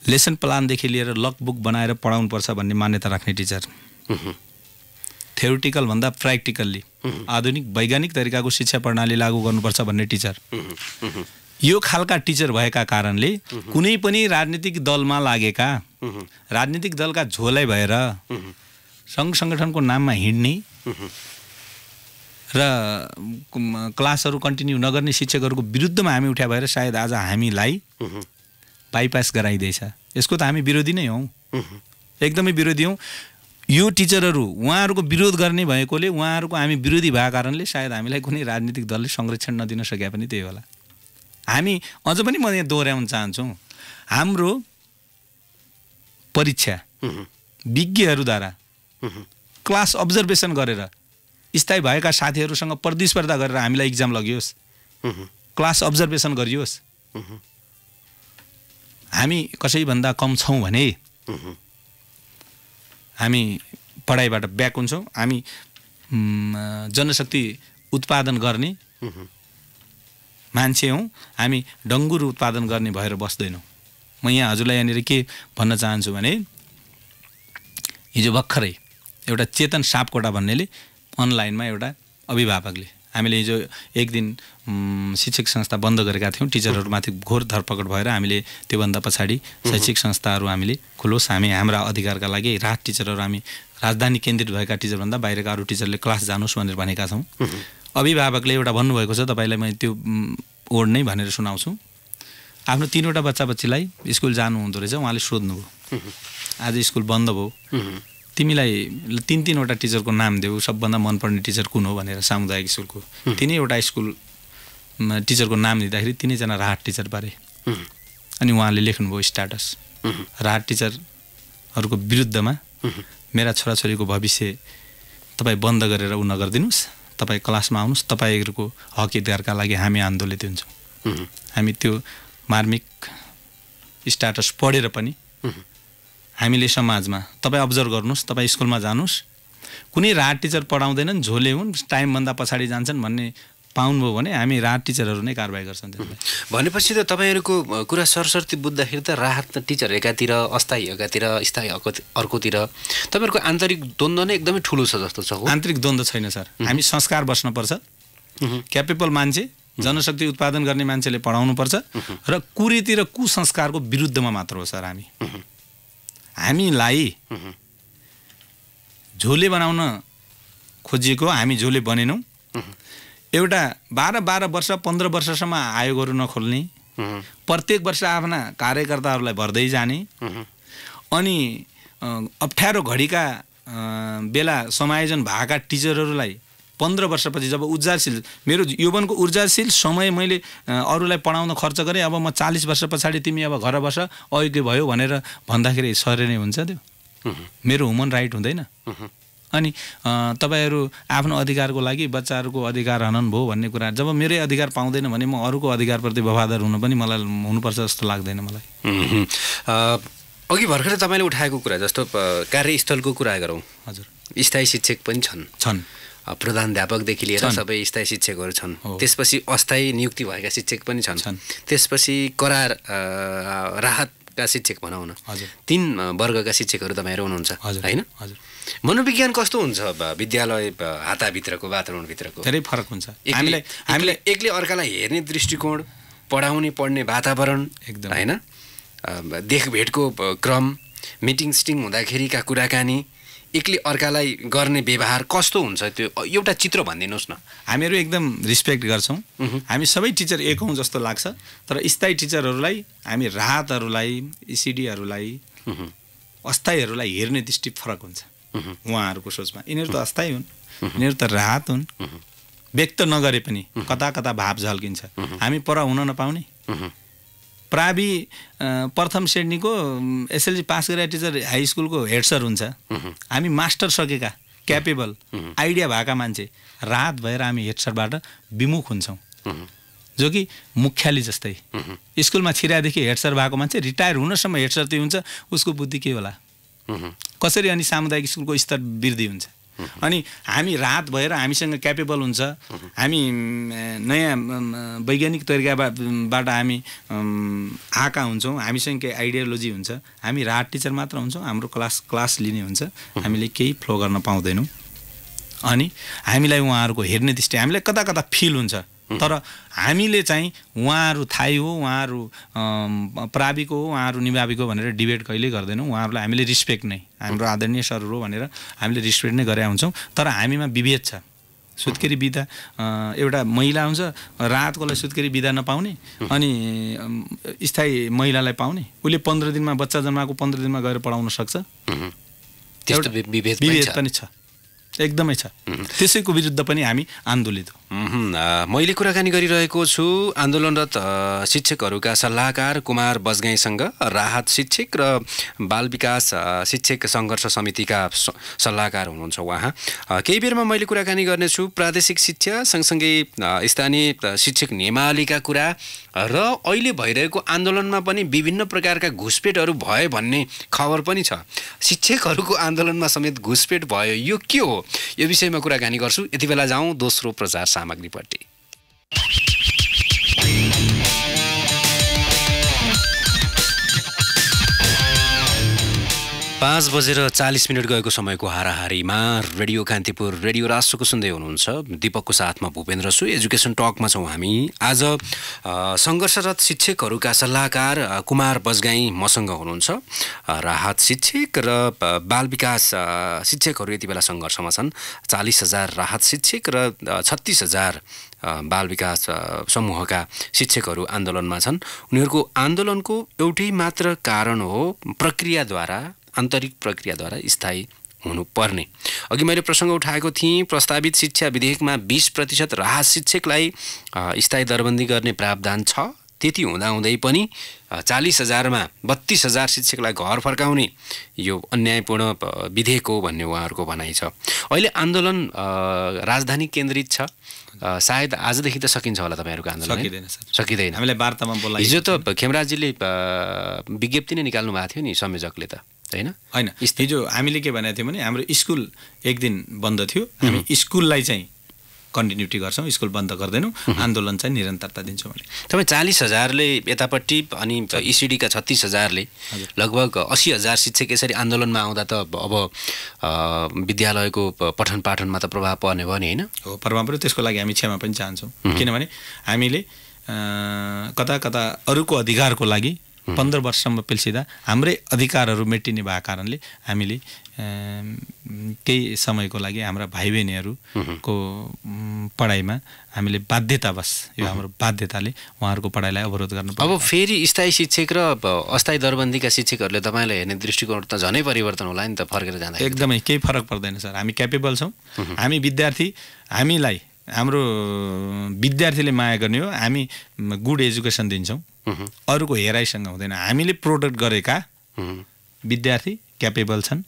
लेसन प्लानदेखि लिएर लकबुक बनाएर पढाउनुपर्छ भन्ने मान्यता राख्ने टिचर, थ्योरिटिकल भन्दा प्र्याक्टिकल्ली आधुनिक वैज्ञानिक तरिकाको शिक्षा प्रणाली लागू गर्नुपर्छ भन्ने टिचर। यो खालका टिचर भएका कारणले कुनै पनि राजनीतिक दलमा लागेका, राजनीतिक दलका झोलै भएर सङ्घ सङ्गठनको नाममा हिँड्ने र क्लासहरू कन्टिन्यू नगर्ने शिक्षकहरूको विरुद्धमा हामी उठ्या भएर सायद आज हामीलाई बाइपास गराइदैछ। यसको त हामी विरोधी नै हौँ, एकदमै विरोधी हौँ। यो टिचरहरू उहाँहरूको विरोध गर्ने भएकोले, उहाँहरूको हामी विरोधी भएको कारणले सायद हामीलाई कुनै राजनीतिक दलले संरक्षण नदिन सके पनि त्यही होला। हामी अझ पनि म यहाँ दोहोऱ्याउन चाहन्छौँ, हाम्रो परीक्षा विज्ञहरूद्वारा क्लास अब्जर्भेसन गरेर स्थायी भएका साथीहरूसँग प्रतिस्पर्धा गरेर हामीलाई इक्जाम लगियोस्, क्लास अब्जर्भेसन गरियोस्। हामी कसैभन्दा कम छौँ भने हामी पढाइबाट ब्याक हुन्छौँ। हामी जनशक्ति उत्पादन गर्ने मान्छे हौँ, हामी डङ्गुर उत्पादन गर्ने भएर बस्दैनौँ। म यहाँ हजुरलाई यहाँनिर के भन्न चाहन्छु भने, हिजो भर्खरै एउटा चेतन सापकोटा भन्नेले अनलाइनमा एउटा अभिभावकले हामीले हिजो एक दिन शिक्षक संस्था बन्द गरेका थियौँ। टिचरहरूमाथि घोर धरपकड भएर हामीले त्योभन्दा पछाडि शैक्षिक संस्थाहरू हामीले खुलोस्, हामी हाम्रा अधिकारका लागि राहत टिचरहरू, हामी राजधानी केन्द्रित भएका टिचरभन्दा बाहिरका अरू टिचरले क्लास जानुस् भनेर भनेका छौँ। अभिभावकले एउटा भन्नुभएको छ, तपाईँलाई मैले त्यो वर्ड नै भनेर सुनाउँछु। आफ्नो 3वटा बच्चा बच्चीलाई स्कुल जानु हुँदो रहेछ, उहाँले सोध्नुभयो आज स्कुल बन्द भयो, तिमीलाई 3-3वटा टिचरको नाम देऊ, सबभन्दा मनपर्ने टिचर कुन हो भनेर। सामुदायिक स्कुलको 3वटा स्कुल टिचरको नाम दिँदाखेरि 3जना राहत टिचर बारे, अनि उहाँले लेख्नुभयो स्ट्याटस, राहत टिचरहरूको विरुद्धमा मेरा छोराछोरीको भविष्य तपाईँ बन्द गरेर उ नगरिदिनुहोस्, तपाईँ क्लासमा आउनुहोस्, तपाईँहरूको हक अधिकारका लागि हामी आन्दोलित हुन्छौँ। हामी त्यो मार्मिक स्ट्याटस पढेर पनि हामीले समाजमा, तपाईँ अब्जर्भ गर्नुहोस्, तपाईँ स्कुलमा जानुहोस्, कुनै राहत टिचर पढाउँदैनन्, झोले हुन्, टाइमभन्दा पछाडि जान्छन् भन्ने पाउनुभयो भने हामी राहत टिचरहरू नै कारबाही गर्छन्। भनेपछि त तपाईँहरूको कुरा सरसर्ती बुझ्दाखेरि त राहत टिचर एकातिर, अस्थायी एकातिर, स्थायी अर्कोतिर, तपाईँहरूको आन्तरिक द्वन्द्व नै एकदमै ठुलो छ जस्तो छ। आन्तरिक द्वन्द्व छैन सर, हामी संस्कार बस्नुपर्छ। क्यापेबल मान्छे, जनशक्ति उत्पादन गर्ने मान्छेले पढाउनुपर्छ र कुरीतिर कुसंस्कारको विरुद्धमा मात्र हो सर। हामीलाई झोले बनाउन खोजिएको, हामी झोले बनेनौँ। एउटा 12-12 वर्ष 15 वर्षसम्म आयोगहरू नखोल्ने, प्रत्येक वर्ष आफ्ना कार्यकर्ताहरूलाई भर्दै जाने, अनि अप्ठ्यारो घडीका बेला समायोजन भएका टिचरहरूलाई 15 वर्षपछि जब ऊर्जाशील, मेरो यौवनको ऊर्जाशील समय मैले अरूलाई पढाउन खर्च गरेँ, अब म 40 वर्ष पछाडि तिमी अब घर बस अयोग्य भयो भनेर भन्दाखेरि सरे नै हुन्छ त्यो, मेरो ह्युमन राइट हुँदैन। अनि तपाईहरू आफ्नो अधिकारको लागि बच्चाहरूको अधिकार हनन भयो भन्ने कुरा, जब मेरै अधिकार पाउँदैन भने म अरूको अधिकारप्रति वफादार हुनु पनि मलाई हुनुपर्छ जस्तो लाग्दैन मलाई। अघि भर्खरै तपाईँले उठाएको कुरा जस्तो कार्यस्थलको कुरा गरौँ, हजुर, स्थायी शिक्षक पनि छन्, प्रधानाध्यापकदेखि लिएर सबै स्थायी शिक्षकहरू छन्, त्यसपछि अस्थायी नियुक्ति भएका शिक्षक पनि छन्, त्यसपछि करार राहतका शिक्षक भनौँ न, 3 वर्गका शिक्षकहरू तपाईँहरू हुनुहुन्छ होइन। मनोविज्ञान कस्तो हुन्छ विद्यालय हाताभित्रको, वातावरणभित्रको? धेरै फरक हुन्छ। हामीलाई एकले अर्कालाई हेर्ने दृष्टिकोण, पढाउने पढ्ने वातावरण एकदम होइन, देखभेटको क्रम, मिटिङ सिटिङ हुँदाखेरिका कुराकानी, एकले अर्कालाई गर्ने व्यवहार कस्तो हुन्छ त्यो एउटा चित्र भनिदिनुहोस् न। हामीहरू एकदम रिस्पेक्ट गर्छौँ, हामी सबै टिचर एक हौँ जस्तो लाग्छ, तर स्थायी टिचरहरूलाई, हामी राहतहरूलाई, इसिडीहरूलाई, अस्थायीहरूलाई हेर्ने दृष्टि फरक हुन्छ उहाँहरूको सोचमा। यिनीहरू त अस्थायी हुन्, यिनीहरू त राहत हुन्, व्यक्त नगरे पनि कता कता भाव झल्किन्छ। हामी पर हुन नपाउने, प्रावि 1 श्रेणीको एसएलसी पास गरेका टिचर हाई स्कुलको हेड सर हुन्छ, हामी मास्टर सकेका क्यापेबल आइडिया भएका मान्छे राहत भएर हामी हेड सरबाट विमुख हुन्छौँ, जो कि मुख्यालय जस्तै। स्कुलमा छिरादेखि हेड सर भएको मान्छे रिटायर हुनसम्म हेड सर त्यो हुन्छ, उसको बुद्धि के होला कसरी? अनि सामुदायिक स्कुलको स्तर वृद्धि हुन्छ। अनि हामी राहत भएर हामीसँग क्यापेबल हुन्छ, हामी नयाँ वैज्ञानिक तरिकाबाट हामी आएका हुन्छौँ, हामीसँग केही आइडियोलोजी हुन्छ, हामी राहत टिचर मात्र हुन्छौँ, हाम्रो क्लास लिने हुन्छ, हामीले केही फ्लो गर्न पाउँदैनौँ। अनि हामीलाई उहाँहरूको हेर्ने दृष्टि, हामीलाई कता कता फिल हुन्छ, तर हामीले चाहिँ उहाँहरू थाई हो, उहाँहरू प्राविको हो, उहाँहरू निभाविको भनेर डिबेट कहिल्यै गर्दैनौँ। उहाँहरूलाई हामीले रिस्पेक्ट नै, हाम्रो आदरणीय सर हो भनेर हामीले रिस्पेक्ट नै गरेका हुन्छौँ, तर हामीमा विभेद छ। सुत्केरी बिदा एउटा महिला हुन्छ, रातकोलाई सुत्केरी बिदा नपाउने, अनि स्थायी महिलालाई पाउने, उसले 15 दिनमा बच्चा जन्माएको 15 दिनमा गएर पढाउन सक्छ, त्यस्तो विभेद पनि छ, एकदमै छ। त्यसैको विरुद्ध पनि हामी आन्दोलित हौँ। मैले कुराकानी गरिरहेको छु आन्दोलनरत शिक्षकहरूका सल्लाहकार कुमार बजगाईँसँग, राहत शिक्षक र बाल विकास शिक्षक सङ्घर्ष समितिका सल्लाहकार हुनुहुन्छ उहाँ। केही बेरमा मैले कुराकानी गर्नेछु प्रादेशिक शिक्षा सँगसँगै स्थानीय शिक्षक नियमावलीका कुरा र अहिले भइरहेको आन्दोलनमा पनि विभिन्न प्रकारका घुसपेटहरू भयो भन्ने खबर पनि छ। शिक्षकहरूको आन्दोलनमा समेत घुसपेट भयो, यो के हो? यो विषयमा कुराकानी गर्छु। यति बेला जाउँ दोस्रो प्रचार सामग्रीपट्टि। 5:40 गएको समयको हाराहारीमा रेडियो कांतिपुर रेडियो राष्ट्रको सुन्दै हुनुहुन्छ। दीपकको साथमा भूपेन्द्र छु। एजुकेशन टॉकमा छौं हामी। आज संघर्षरत शिक्षकहरूका सल्लाहकार कुमार बजगाईं मसँग हुनुहुन्छ। राहत शिक्षक र बाल विकास शिक्षकहरू यति बेला संघर्षमा छन्। 40,000 राहत शिक्षक र 36,000 बाल विकास समूहका शिक्षकहरू आन्दोलनमा छन्। उनीहरूको आन्दोलनको एउटै मात्र कारण हो, प्रक्रियाद्वारा, आन्तरिक प्रक्रियाद्वारा स्थायी हुनुपर्ने। अघि मैले प्रसंग उठाएको थिएँ, प्रस्तावित शिक्षा विधेयकमा 20% राहत शिक्षकलाई स्थायी दरबन्दी गर्ने प्रावधान छ। त्यति हुँदाहुँदै पनि 40,000मा 32,000 शिक्षकलाई घर फर्काउने यो अन्यायपूर्ण विधेयक हो भन्ने उहाँहरूको भनाइ छ। अहिले आन्दोलन राजधानी केन्द्रित छ। सायद आजदेखि त सकिन्छ होला तपाईहरुको आन्दोलन? सकिदैन। हामीले वार्तामा बोलाइ हिजो त खेमराजीले विज्ञप्ति नै निकाल्नु भएको थियो नि संयोजकले त, हैन? हिजो हामीले के भनेको थियौं भने हाम्रो स्कुल एक दिन बन्द थियो। हामी स्कुललाई चाहिँ कन्टिन्युटी गर्छौं, स्कुल बन्द गर्दैनौं, आन्दोलन चाहिँ निरन्तरता दिन्छौं भने। तपाई 40,000ले यतापट्टि अनि ईसीडी का 36,000ले लगभग 80,000 शिक्षक यसरी आन्दोलनमा आउँदा त अब विद्यालयको पठन पाठनमा त प्रभाव पर्ने भयो नि, हैन? हो, प्रभाव पर्यो। त्यसको लागि हामी क्षमा पनि चाहन्छौं, किनभने हामीले कता कता अरूको अधिकारको लागि 15 वर्षसम्म पिल्सिँदा हाम्रै अधिकारहरू मेटिने भएको कारणले हामीले केही समयको लागि हाम्रा भाइ बहिनीहरूको पढाइमा हामीले बाध्यतावश, यो हाम्रो बाध्यताले उहाँहरूको पढाइलाई अवरोध गर्नु पर्यो। अब फेरि स्थायी शिक्षक र अस्थायी दरबन्दीका शिक्षकहरूले तपाईँले हेर्ने दृष्टिकोण त झनै परिवर्तन होला नि त फर्केर जाँदा? एकदमै केही फरक पर्दैन सर। हामी क्यापेबल छौँ। हामी विद्यार्थी, हामीलाई हाम्रो विद्यार्थीले माया गर्ने हो। हामी गुड एजुकेसन दिन्छौँ, अरूको हेराइसँग हुँदैन। हामीले प्रोडक्ट गरेका विद्यार्थी क्यापेबल छन्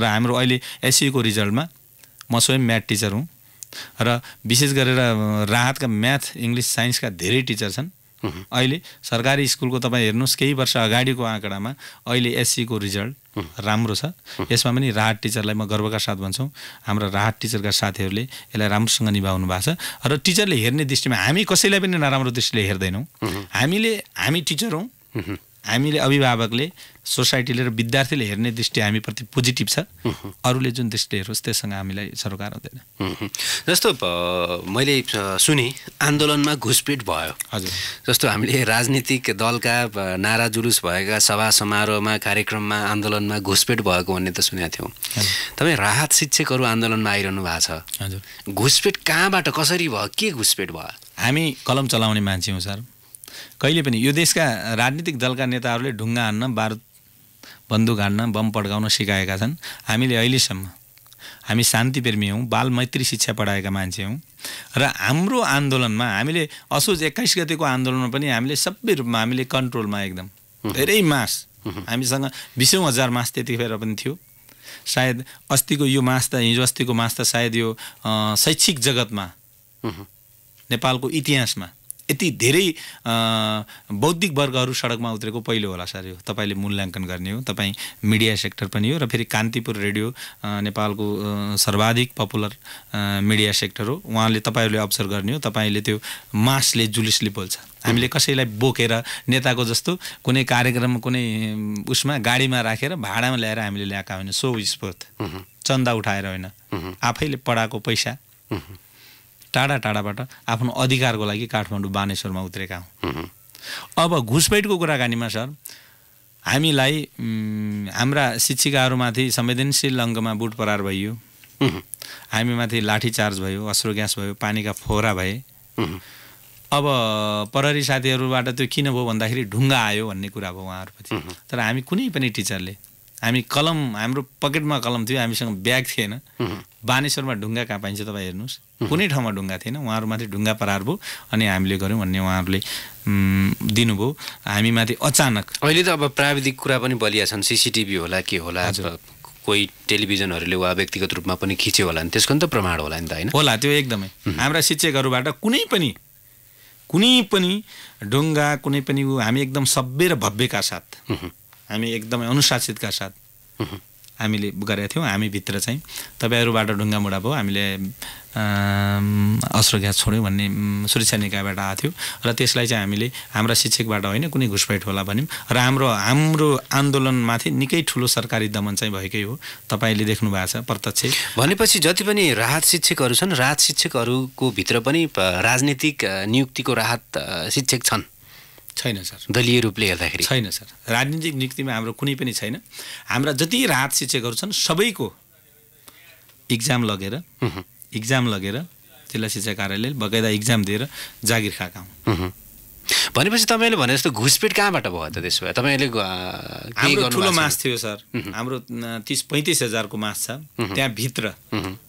र हाम्रो अहिले एसयुको रिजल्टमा म स्वयं म्याथ टिचर हुँ र विशेष गरेर राहतका म्याथ, इङ्ग्लिस, साइन्सका धेरै टिचर छन्। अहिले सरकारी स्कुलको तपाईँ हेर्नुहोस्, केही वर्ष अगाडिको आँकडामा अहिले एससीको रिजल्ट राम्रो छ। यसमा पनि राहत टिचरलाई म गर्वका साथ भन्छौँ, हाम्रो राहत टिचरका साथीहरूले यसलाई राम्रोसँग निभाउनु भएको छ। र टिचरले हेर्ने दृष्टिमा हामी कसैलाई पनि नराम्रो दृष्टिले हेर्दैनौँ। हामी टिचर हौँ। हामीले अभिभावकले, सोसाइटीले र विद्यार्थीले हेर्ने दृष्टि हामीप्रति पोजिटिभ छ। अरूले जुन दृष्टि हेरोस् त्यससँग हामीलाई सरोकार हुँदैन। जस्तो मैले सुने आन्दोलनमा घुसपेट भयो। हजुर, जस्तो हामीले राजनीतिक दलका नारा जुलुस भएका सभा समारोहमा, कार्यक्रममा, आन्दोलनमा घुसपेट भएको भन्ने त सुनेका थियौँ। तपाईँ राहत शिक्षकहरू आन्दोलनमा आइरहनु भएको छ। हजुर, घुसपेट कहाँबाट, कसरी भयो, के घुसपेट भयो? हामी कलम चलाउने मान्छे हौँ सर। कहिले पनि यो देशका राजनीतिक दलका नेताहरूले ढुङ्गा हान्न, बारुद, बन्दुक हान्न, बम पड्काउन सिकाएका छन्। हामीले अहिलेसम्म हामी शान्तिप्रेमी हौँ, बाल मैत्री शिक्षा पढाएका मान्छे हौँ र हाम्रो आन्दोलनमा हामीले असोज 21 गतेको आन्दोलनमा पनि हामीले सबै रूपमा हामीले कन्ट्रोलमा एकदम धेरै मास, हामीसँग 20,000 मास त्यतिखेर पनि थियो। सायद अस्तिको यो मास त, हिजो अस्तिको मास त सायद यो शैक्षिक जगतमा, नेपालको इतिहासमा यति धेरै बौद्धिक वर्गहरू सडकमा उत्रेको पहिलो होला सर। यो तपाईँले मूल्याङ्कन गर्ने हो, तपाईँ मिडिया सेक्टर पनि हो र फेरि कान्तिपुर रेडियो नेपालको सर्वाधिक पपुलर मिडिया सेक्टर हो। उहाँले, तपाईँहरूले अब्जर्भ गर्ने हो, तपाईँले त्यो मासले, जुलुसले बोल्छ। हामीले कसैलाई बोकेर नेताको जस्तो कुनै कार्यक्रम, कुनै उसमा गाडीमा राखेर भाडामा ल्याएर हामीले ल्याएका होइन। सो स्फूर्त चन्दा उठाएर होइन, आफैले पढाएको पैसा, टाढा टाढाबाट आफ्नो अधिकारको लागि काठमाडौँ, बानेश्वरमा उत्रेका हौँ। अब घुसपैठको कुराकानीमा सर, हामीलाई हाम्रा शिक्षिकाहरूमाथि संवेदनशील अङ्गमा बुट प्रहार भइयो, हामीमाथि लाठीचार्ज भयो, अश्रु ग्यास भयो, पानीका फोहरा भए। अब प्रहरी साथीहरूबाट त्यो किन भयो भन्दाखेरि ढुङ्गा आयो भन्ने कुरा भयो उहाँहरूप्रति। तर हामी कुनै पनि टिचरले, हामी कलम, हाम्रो पकेटमा कलम थियो, हामीसँग ब्याग थिएन। बानेश्वरमा ढुङ्गा कहाँ पाइन्छ तपाईँ हेर्नुहोस्, कुनै ठाउँमा ढुङ्गा थिएन। उहाँहरूमाथि ढुङ्गा प्रहार भयो अनि हामीले गऱ्यौँ भन्ने उहाँहरूले दिनुभयो हामीमाथि अचानक। अहिले त अब प्राविधिक कुरा पनि बलिया छन्, सिसिटिभी होला, के होला, कोही टेलिभिजनहरूले वा व्यक्तिगत रूपमा पनि खिच्यो होला नि, त्यसको नि त प्रमाण होला नि त, होइन? होला, त्यो एकदमै। हाम्रा शिक्षकहरूबाट कुनै पनि ढुङ्गा, कुनै पनि, हामी एकदम सभ्य र भव्यका साथ, हामी एकदमै अनुशासितका साथ हामीले गरेका थियौँ। हामीभित्र चाहिँ तपाईहरुबाट ढुङ्गा मुढा भयो, हामीले अश्रु ग्यास छोड्यौँ भन्ने सुरक्षा निकायबाट आएको थियो र त्यसलाई चाहिँ हामीले हाम्रा शिक्षकबाट होइन कुनै घुसपैठ होला भन्यौँ र हाम्रो हाम्रो आन्दोलनमाथि निकै ठुलो सरकारी दमन चाहिँ भएकै हो। तपाईँले देख्नु भएको छ प्रत्यक्ष। भनेपछि जति पनि राहत शिक्षकहरू छन्, राहत शिक्षकहरूको भित्र पनि राजनीतिक नियुक्तिको राहत शिक्षक छन्? छैन सर, दलीय रूपले हेर्दाखेरि छैन सर, राजनीतिक नियुक्तिमा हाम्रो कुनै पनि छैन। हाम्रा जति राहत शिक्षकहरू छन् सबैको इक्जाम लगेर जिल्ला शिक्षा कार्यालयले बकाइदा इक्जाम दिएर जागिर खाका हुन्। भनेपछि तपाईँले भने जस्तो घुसपेट कहाँबाट भयो त? त्यसो भए तपाईँले हाम्रो ठुलो मास थियो सर, हाम्रो 30-35 हजारको मास छ। त्यहाँभित्र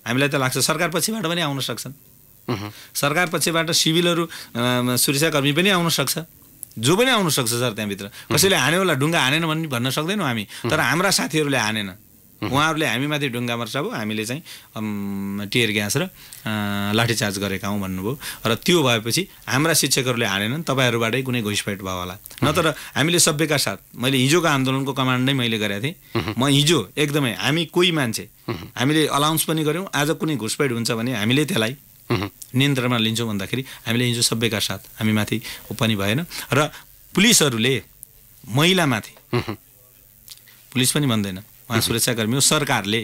हामीलाई त लाग्छ सरकार पछिबाट पनि आउन सक्छन्, सरकार पछिबाट सिभिलहरू सुरक्षाकर्मी पनि आउन सक्छ, जो पनि आउन सक्छ सर। त्यहाँभित्र कसैले हान्यो होला, ढुङ्गा हानेन भन्न सक्दैनौँ हामी, तर हाम्रा साथीहरूले हानेन, उहाँहरूले हामीमाथि ढुङ्गा मर्सा भयो, हामीले चाहिँ टियर ग्यास र लाठीचार्ज गरेका हौँ भन्नुभयो र त्यो भएपछि हाम्रा शिक्षकहरूले हानेनन्, तपाईँहरूबाटै कुनै घुसपैठ भयो होला। नत्र हामीले सबैका साथ, मैले हिजोको आन्दोलनको कमान्ड नै मैले गरेको थिएँ। म हिजो एकदमै हामी कोही मान्छे, हामीले अलाउन्स पनि गऱ्यौँ आज कुनै घुसपैठ हुन्छ भने हामीले त्यसलाई नियन्त्रणमा लिन्छौँ भन्दाखेरि हामीले हिजो सबैका साथ, हामीमाथि ऊ पनि भएन। र पुलिसहरूले महिलामाथि, पुलिस पनि भन्दैन उहाँ सुरक्षाकर्मी हो, सरकारले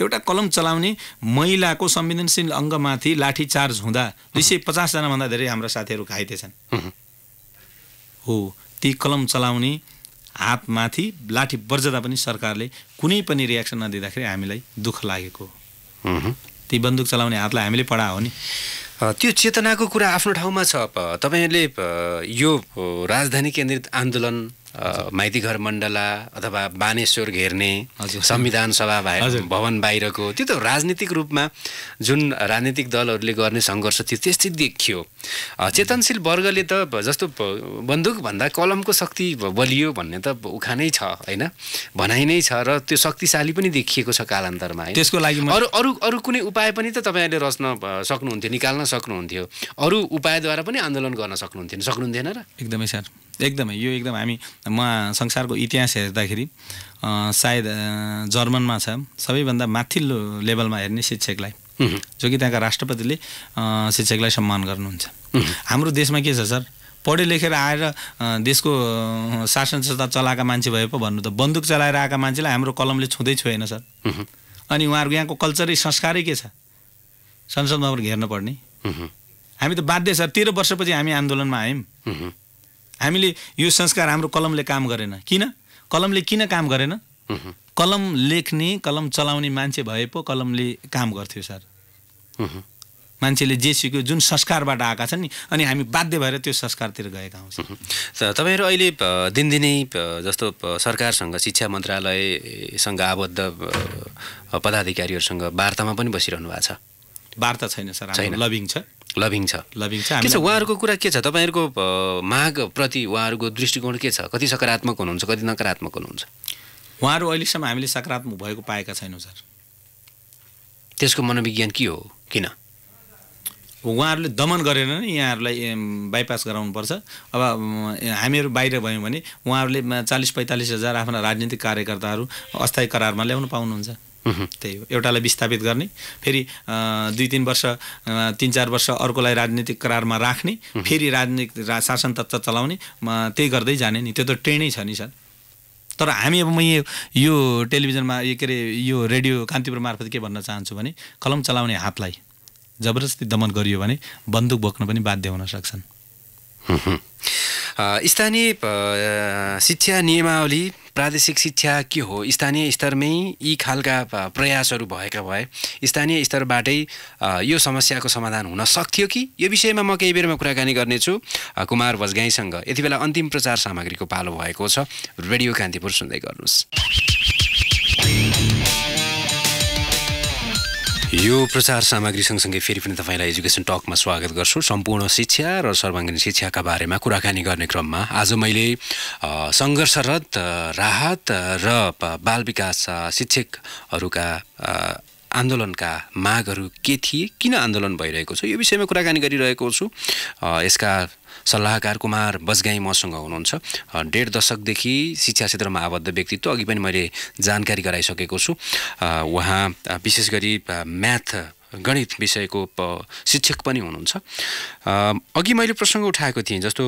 एउटा कलम चलाउने महिलाको संवेदनशील अङ्गमाथि लाठीचार्ज हुँदा 250 जनाभन्दा धेरै हाम्रा साथीहरू घाइते छन्। हो, ती कलम चलाउने हातमाथि लाठी बर्जदा पनि सरकारले कुनै पनि रियाक्सन नदिँदाखेरि हामीलाई दुःख लागेको हो। ती बन्दुक चलाउने हातलाई हामीले पढा हो नि। त्यो चेतनाको कुरा आफ्नो ठाउँमा छ। तपाईँहरूले यो राजधानी केन्द्रित आन्दोलन, माइतीघर मण्डला अथवा बानेश्वर घेर्ने, संविधान सभा भवन बाहिरको, त्यो त राजनीतिक रूपमा जुन राजनीतिक दलहरूले गर्ने सङ्घर्ष थियो त्यस्तै देखियो। चेतनशील वर्गले त जस्तो बन्दुकभन्दा कलमको शक्ति बलियो भन्ने त उखानै छ होइन, भनाइ नै छ र त्यो शक्तिशाली पनि देखिएको छ कालान्तरमा। त्यसको लागि अरू अरू अरू कुनै उपाय पनि त तपाईँहरूले रच्न सक्नुहुन्थ्यो, निकाल्न सक्नुहुन्थ्यो, अरू उपायद्वारा पनि आन्दोलन गर्न सक्नुहुन्थ्यो, सक्नुहुन्थेन र? एकदमै सर, एकदमै। यो एकदम हामी संसारको इतिहास हेर्दाखेरि सायद जर्मनमा छ सबैभन्दा माथिल्लो लेभलमा हेर्ने शिक्षकलाई, जो कि त्यहाँका राष्ट्रपतिले शिक्षकलाई सम्मान गर्नुहुन्छ। हाम्रो देशमा के छ सर, पढे लेखेर आएर देशको शासन सत्ता चलाएका मान्छे भए पो भन्नु त, बन्दुक चलाएर आएका मान्छेलाई हाम्रो कलमले छुँदै छोएन सर। अनि उहाँहरूको यहाँको कल्चरै संस्कारै के छ, संसद भवन घेर्न पर्ने। हामी त बाध्य सर, 13 वर्षपछि हामी आन्दोलनमा आयौँ। हामीले यो संस्कार हाम्रो कलमले काम गरेन। किन कलमले किन काम गरेन? कलम लेख्ने, कलम चलाउने मान्छे भए पो कलमले काम गर्थ्यो सर। मान्छेले जे सिक्यो जुन संस्कारबाट आएका छन् नि, अनि हामी बाध्य भएर त्यो संस्कारतिर गएका हौँ। तपाईँहरू अहिले दिनदिनै जस्तो सरकारसँग, शिक्षा मन्त्रालयसँग आबद्ध पदाधिकारीहरूसँग वार्तामा पनि बसिरहनु भएको छ? वार्ता छैन सर, लबिङ छ। लभिङ छ। उहाँहरूको कुरा के छ, तपाईँहरूको मागप्रति उहाँहरूको दृष्टिकोण के छ? कति सकारात्मक हुनुहुन्छ, कति नकारात्मक हुनुहुन्छ? उहाँहरू अहिलेसम्म हामीले सकारात्मक भएको पाएका छैनौँ सर। त्यसको मनोविज्ञान के हो? किन उहाँहरूले दमन गरेन नि, यहाँहरूलाई बाइपास गराउनुपर्छ। अब हामीहरू बाहिर भयौँ भने उहाँहरूले 40-45 हजार आफ्ना राजनीतिक कार्यकर्ताहरू अस्थायी करारमा ल्याउन पाउनुहुन्छ। त्यही हो, एउटालाई विस्थापित गर्ने, फेरि 2-3 वर्ष 3-4 वर्ष अर्कोलाई राजनीतिक करारमा राख्ने, फेरि राजनीतिक शासन तत्त्व चलाउने, त्यही गर्दै जाने नि। त्यो त ट्रेनै छ नि सर। तर हामी अब म यो टेलिभिजनमा के अरे यो रेडियो कान्तिपुर मार्फत के भन्न चाहन्छु भने, कलम चलाउने हातलाई जबरजस्ती दमन गरियो भने बन्दुक बोक्न पनि बाध्य हुन सक्छन्। स्थानीय शिक्षा नियमावली, प्रादेशिक शिक्षा के हो? स्थानीय स्तरमै यी खालका प्रयासहरू भएका भए स्थानीय स्तरबाटै यो समस्याको समाधान हुन सक्थ्यो कि? यो विषयमा म केही बेरमा कुराकानी गर्नेछु कुमार बजगाईँसँग। यति बेला अन्तिम प्रचार सामग्रीको पालो भएको छ। रेडियो कान्तिपुर सुन्दै गर्नुहोस्। यो प्रचार सामग्री सँगसँगै फेरि पनि तपाईँलाई एजुकेसन टकमा स्वागत गर्छु। सम्पूर्ण शिक्षा र सर्वाङ्गीण शिक्षाका बारेमा कुराकानी गर्ने क्रममा आज मैले सङ्घर्षरत राहत र बाल विकास शिक्षकहरूका आन्दोलनका मागहरू के थिए, किन आन्दोलन भइरहेको छ, यो विषयमा कुराकानी गरिरहेको छु। यसका सल्लाहकार कुमार बजगाईं मसँग हुनुहुन्छ। डेढ दशकदेखि शिक्षा क्षेत्रमा आबद्ध व्यक्तित्व, अघि पनि मैले जानकारी गराइसकेको छु। उहाँ विशेष गरी म्याथ गणित विषयको शिक्षक पनि हुनुहुन्छ। अघि मैले प्रसङ्ग उठाएको थिएँ, जस्तो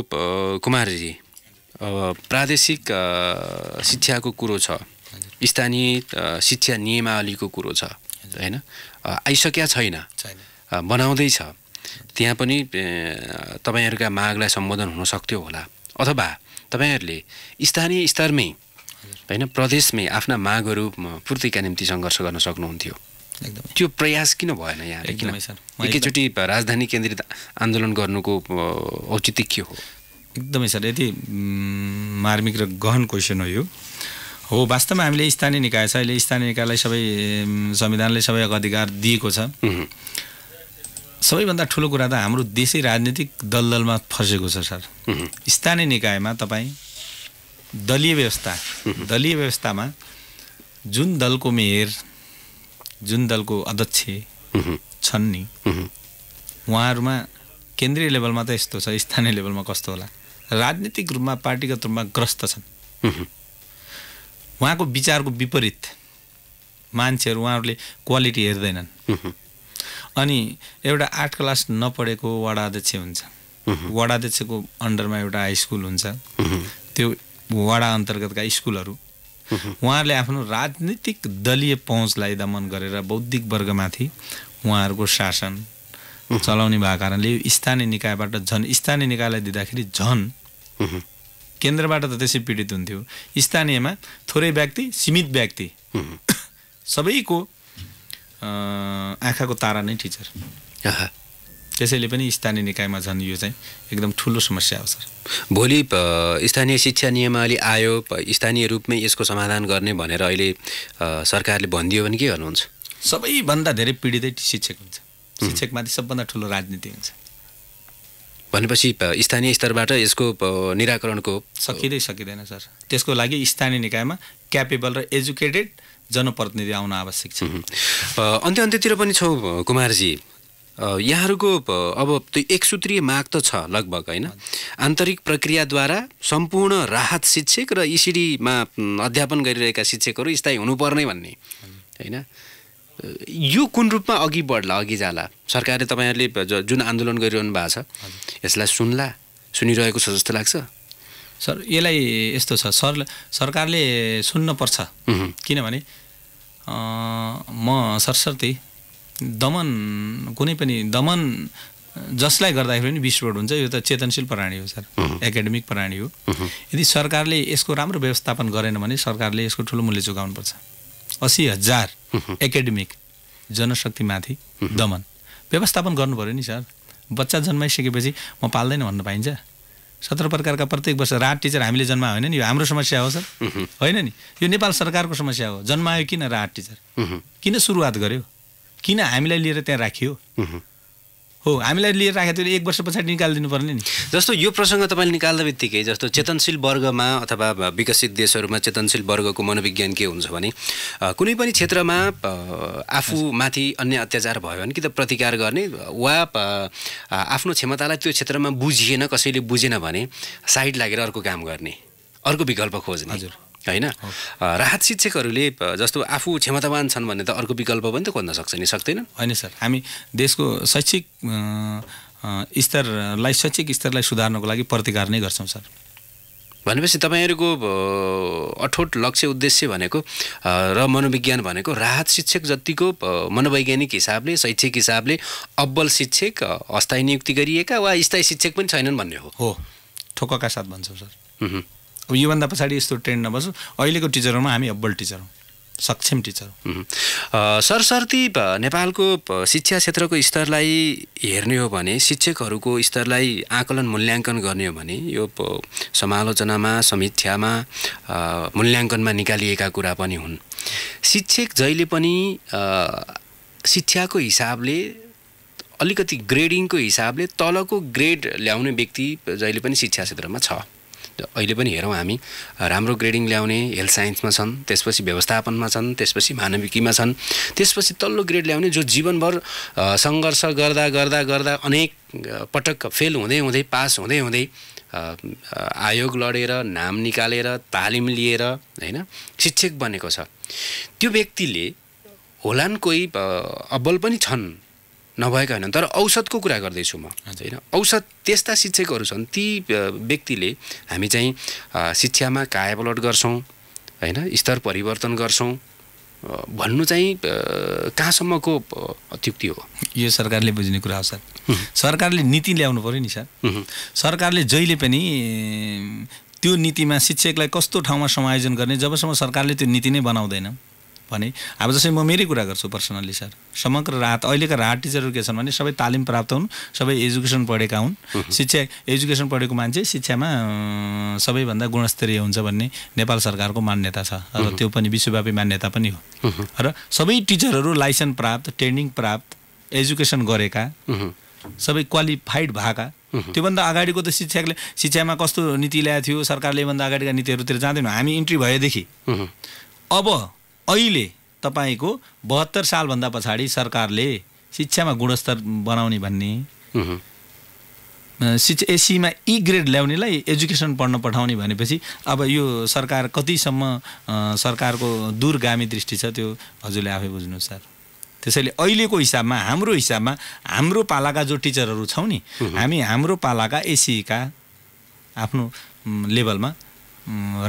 कुमारजी प्रादेशिक शिक्षाको कुरो छ, स्थानीय शिक्षा नियमावलीको कुरो छ, हैन आइसकेका छैन, बनाउँदैछ, त्यहाँ पनि तपाईहरुका मागलाई सम्बोधन हुन सक्थ्यो होला, अथवा तपाईहरुले स्थानीय स्तरमै हैन प्रदेशमै आफ्ना मागहरु पूर्तिका निम्ति संघर्ष गर्न सक्नुहुन्थ्यो। एकदम त्यो प्रयास किन भएन यहाँ? एकैचोटी राजधानी केन्द्रित आन्दोलन गर्नुको औचित्य के हो? एकदमै सर, यति मार्मिक र गहन क्वेशन हो यो। हो, वास्तवमा हामीले स्थानीय निकाय छ, अहिले स्थानीय निकायलाई सबै संविधानले सबै अधिकार दिएको छ। सबैभन्दा ठुलो कुरा त हाम्रो देशै राजनीतिक दलदलमा फसेको छ सर। स्थानीय निकायमा तपाईँ दलीय व्यवस्थामा जुन दलको मेयर, जुन दलको अध्यक्ष छन् नि, उहाँहरूमा केन्द्रीय लेभलमा त यस्तो छ, स्थानीय लेभलमा कस्तो होला? राजनीतिक रूपमा पार्टीगत रूपमा ग्रस्त छन्। उहाँको विचारको विपरीत मान्छेहरू, उहाँहरूले क्वालिटी हेर्दैनन्। अनि एउटा 8 क्लास नपढेको वडाध्यक्ष हुन्छ, वडाध्यक्षको अन्डरमा एउटा हाई स्कुल हुन्छ, त्यो वडा अन्तर्गतका स्कुलहरू, उहाँहरूले आफ्नो राजनीतिक दलीय पहुँचलाई दमन गरेर बौद्धिक वर्गमाथि उहाँहरूको शासन चलाउने भएको कारणले स्थानीय निकायबाट झन्, स्थानीय निकायलाई दिँदाखेरि झन्, केन्द्रबाट त त्यसै पीडित हुन्थ्यो, स्थानीयमा थोरै व्यक्ति, सीमित व्यक्ति, सबैको आँखाको तारा नै टिचर। त्यसैले पनि स्थानीय निकायमा झन् यो चाहिँ एकदम ठुलो समस्या हो सर। भोलि स्थानीय शिक्षा नियमावली आयो, स्थानीय रूपमै यसको समाधान गर्ने भनेर अहिले सरकारले भनिदियो भने के गर्नुहुन्छ? सबैभन्दा धेरै पीडितै शिक्षक हुन्छ, शिक्षकमाथि सबभन्दा ठुलो राजनीति हुन्छ। भनेपछि स्थानीय स्तरबाट यसको निराकरणको सकिँदैन सर। त्यसको लागि स्थानीय निकायमा क्यापेबल र एजुकेटेड जनप्रतिनिधि आउन आवश्यक छ। अन्त्यतिर पनि छौँ कुमारजी, यहाँहरूको अब त्यो एकसूत्रीय माग त छ लगभग, होइन? आन्तरिक प्रक्रियाद्वारा सम्पूर्ण राहत शिक्षक र इसिडीमा अध्यापन गरिरहेका शिक्षकहरू स्थायी हुनुपर्ने भन्ने, होइन? यो कुन रूपमा अघि बढ्ला, अघि जाला? सरकारले, तपाईहरुले जुन आन्दोलन गरिरहनु भएको छ, यसलाई सुनिरहेको छ जस्तो लाग्छ सर? यसलाई यस्तो छ सर, सरकारले सुन्नुपर्छ। किनभने म सरसर्ती दमन, कुनै पनि दमन जसलाई गर्दाखेरि पनि विस्फोट हुन्छ, यो त चेतनशील प्राणी हो सर, एकाडेमिक प्राणी हो। यदि सरकारले यसको राम्रो व्यवस्थापन गरेन भने सरकारले यसको ठुलो मूल्य चुकाउनुपर्छ। 80,000 एकाडेमिक जनशक्तिमाथि दमन व्यवस्थापन गर्नु पर्यो नि सर। बच्चा जन्माइसकेपछि म पाल्दैन भन्न पाइन्छ? 17 प्रकारका प्रत्येक वर्ष रात टिचर हामीले जन्मायो होइन नि, यो हाम्रो समस्या हो सर, होइन नि? यो नेपाल सरकारको समस्या हो। जन्मायो किन रात टिचर? किन सुरुवात गर्यो? किन हामीलाई लिएर त्यहाँ राखियो? हो, हामीलाई लिएर राखेको एक वर्ष पछाडि निकालिदिनु पर्ने नि। जस्तो यो प्रसङ्ग तपाईँले निकाल्दा बित्तिकै, जस्तो चेतनशील वर्गमा अथवा विकसित देशहरूमा चेतनशील वर्गको मनोविज्ञान के हुन्छ भने, कुनै पनि क्षेत्रमा आफूमाथि अन्य अत्याचार भयो भने कि त प्रतिकार गर्ने वा आफ्नो क्षमतालाई त्यो क्षेत्रमा बुझिएन, कसैले बुझेन भने साइड लागेर अर्को काम गर्ने, अर्को विकल्प खोज्ने, होइन? राहत शिक्षकहरूले जस्तो आफू क्षमतावान छन् भने त अर्को विकल्प पनि त खोज्न सक्छ नि, सक्दैनन्? होइन सर, हामी देशको शैक्षिक स्तरलाई, शैक्षिक स्तरलाई सुधार्नको लागि प्रतिकार नै गर्छौँ सर। भनेपछि तपाईँहरूको अठोट लक्ष्य उद्देश्य भनेको र मनोविज्ञान भनेको राहत शिक्षक जतिको मनोवैज्ञानिक हिसाबले, शैक्षिक हिसाबले अब्बल शिक्षक, अस्थायी नियुक्ति गरिएका वा स्थायी शिक्षक पनि छैनन् भन्ने हो। ठोक्कका साथ भन्छौँ सर। अब योभन्दा पछाडि यस्तो ट्रेन्ड नबसो। अहिलेको टिचरहरूमा हामी अब्बल टिचर हौँ, सक्षम टिचर हौँ। सरसर्ती नेपालको शिक्षा क्षेत्रको स्तरलाई हेर्ने हो भने, शिक्षकहरूको स्तरलाई आकलन मूल्याङ्कन गर्ने हो भने, यो समालोचनामा, समीक्षामा, मूल्याङ्कनमा निकालिएका कुरा पनि हुन्। शिक्षक जहिले पनि शिक्षाको हिसाबले, अलिकति ग्रेडिङको हिसाबले तलको ग्रेड ल्याउने व्यक्ति जहिले पनि शिक्षा क्षेत्रमा छ। अहिले पनि हेरौँ हामी राम्रो ग्रेडिङ ल्याउने हेल्थ साइन्समा छन्, त्यसपछि व्यवस्थापनमा छन्, त्यसपछि मानविकीमा छन्, त्यसपछि तल्लो ग्रेड ल्याउने जो जीवनभर संघर्ष गर्दा गर्दा गर्दा अनेक पटक फेल हुँदै हुँदै पास हुँदै हुँदै आयोग लडेर नाम निकालेर तालिम लिएर हैन शिक्षक बनेको छ। त्यो व्यक्तिले होलान कोही अब्बल पनि छन् नभएका हैन, तर औसतको कुरा गर्दैछु म हैन। औसत त्यस्ता शिक्षकहरू छन्, ती व्यक्तिले हामी चाहिँ शिक्षामा कायापलट गर्छौं हैन, स्तर परिवर्तन गर्छौं भन्नु चाहिँ कहाँसम्मको अत्युक्ति हो? यो सरकारले बुझ्ने कुरा हो सर। सरकारले नीति ल्याउनु पर्यो नि सर। सरकारले जहिले पनि त्यो नीतिमा शिक्षकलाई कस्तो ठाउँमा समायोजन गर्ने, जबसम्म सरकारले त्यो नीति नै बनाउँदैन भने। अब जस्तै म मेरै कुरा गर्छु पर्सनली सर, समग्र राहत अहिलेका राहत टिचरहरू के छन् भने सबै तालिम प्राप्त हुन्, सबै एजुकेसन पढेका हुन्। शिक्षा एजुकेसन पढेको मान्छे शिक्षामा सबैभन्दा गुणस्तरीय हुन्छ भन्ने नेपाल सरकारको मान्यता छ, र त्यो पनि विश्वव्यापी मान्यता पनि हो। र सबै टिचरहरू लाइसेन्स प्राप्त, ट्रेनिङ प्राप्त, एजुकेसन गरेका, सबै क्वालिफाइड भएका। त्योभन्दा अगाडिको त शिक्षकले शिक्षामा कस्तो नीति ल्याएको थियो सरकारले, भन्दा अगाडिका नीतिहरूतिर जाँदैनौँ हामी। इन्ट्री भएदेखि अब अहिले तपाईको 72 साल भन्दा पछाडी सरकारले शिक्षामा गुणस्तर बनाउने भन्ने, एसीमा ई ग्रेड ल्याउनेलाई एजुकेसन पढ्न पठाउने भनेपछि अब यो सरकार कतिसम्म सरकारको दूरगामी दृष्टि छ त्यो हजुरले आफै बुझ्नु सर। त्यसैले अहिलेको हिसाबमा हाम्रो पालाका जो टिचरहरू छौँ नि हामी, हाम्रो पालाका एसीका आफ्नो लेभलमा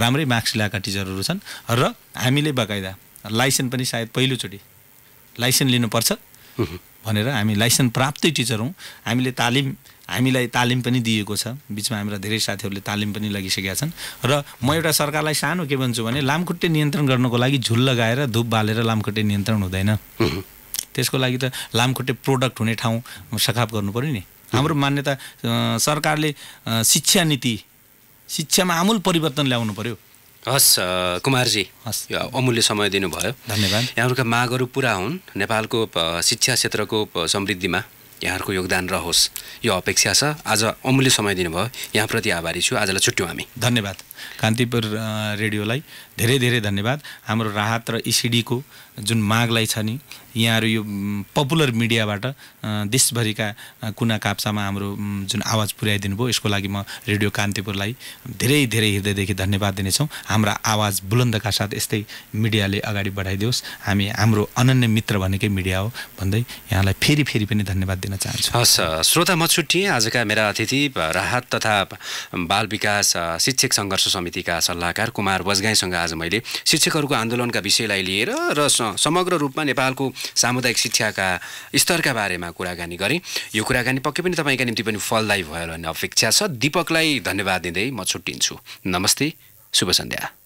राम्रै मार्क्स ल्याएका टिचरहरू छन्, र हामीले बकाइदा लाइसेन्स पनि सायद पहिलोचोटि लाइसेन्स लिनुपर्छ भनेर हामी लाइसेन्स प्राप्तै टिचर हौँ। हामीले हामीलाई तालिम पनि दिएको छ, बिचमा हाम्रा धेरै साथीहरूले तालिम पनि लगिसकेका छन्। र म एउटा सरकारलाई सानो के भन्छु भने, लामखुट्टे नियन्त्रण गर्नको लागि झुल लगाएर धुप बालेर लामखुट्टे नियन्त्रण हुँदैन। त्यसको लागि त लामखुट्टे प्रोडक्ट हुने ठाउँ सखाप गर्नु पर्यो नि। हाम्रो मान्यता सरकारले शिक्षा नीति शिक्षामा आमूल परिवर्तन ल्याउनु पर्यो। हस् कुमारजी, हस् अमूल्य समय दिनुभयो, धन्यवाद। यहाँहरूका मागहरू पुरा हुन्, नेपालको शिक्षा क्षेत्रको समृद्धिमा यहाँहरूको योगदान रहोस् यो अपेक्षा छ। आज अमूल्य समय दिनुभयो, यहाँप्रति आभारी छु। आजलाई छुट्यौँ हामी, धन्यवाद। कान्तिपुर रेडियोलाई धेरै धेरै धन्यवाद। हाम्रो राहत र इसिडीको जुन मागलाई छ नि, यहाँहरू यो पपुलर मिडियाबाट देशभरिका कुना काप्चामा हाम्रो जुन आवाज पुर्याइदिनु भयो, यसको लागि म रेडियो कान्तिपुरलाई धेरै धेरै हृदयदेखि धन्यवाद दिनेछौँ। हाम्रा आवाज बुलन्दका साथ यस्तै मिडियाले अगाडि बढाइदियोस्। हामी हाम्रो अनन्य मित्र भनेकै मिडिया हो भन्दै यहाँलाई फेरि फेरि पनि धन्यवाद दिन चाहन्छु। हस् श्रोता, म छुट्टिएँ। आजका मेरा अतिथि राहत तथा बाल विकास शिक्षक सङ्घर्ष समितिका सल्लाहकार कुमार बजगाईँसँग आज मैले शिक्षकहरूको आन्दोलनका विषयलाई लिएर र समग्र रूपमा नेपालको सामुदायिक शिक्षाका स्तरका बारेमा कुराकानी गरेँ। यो कुराकानी पक्कै पनि तपाईँका निम्ति पनि फलदायी भयो भन्ने अपेक्षा छ। दीपकलाई धन्यवाद दिँदै म छुट्टिन्छु। नमस्ते, शुभ सन्ध्या।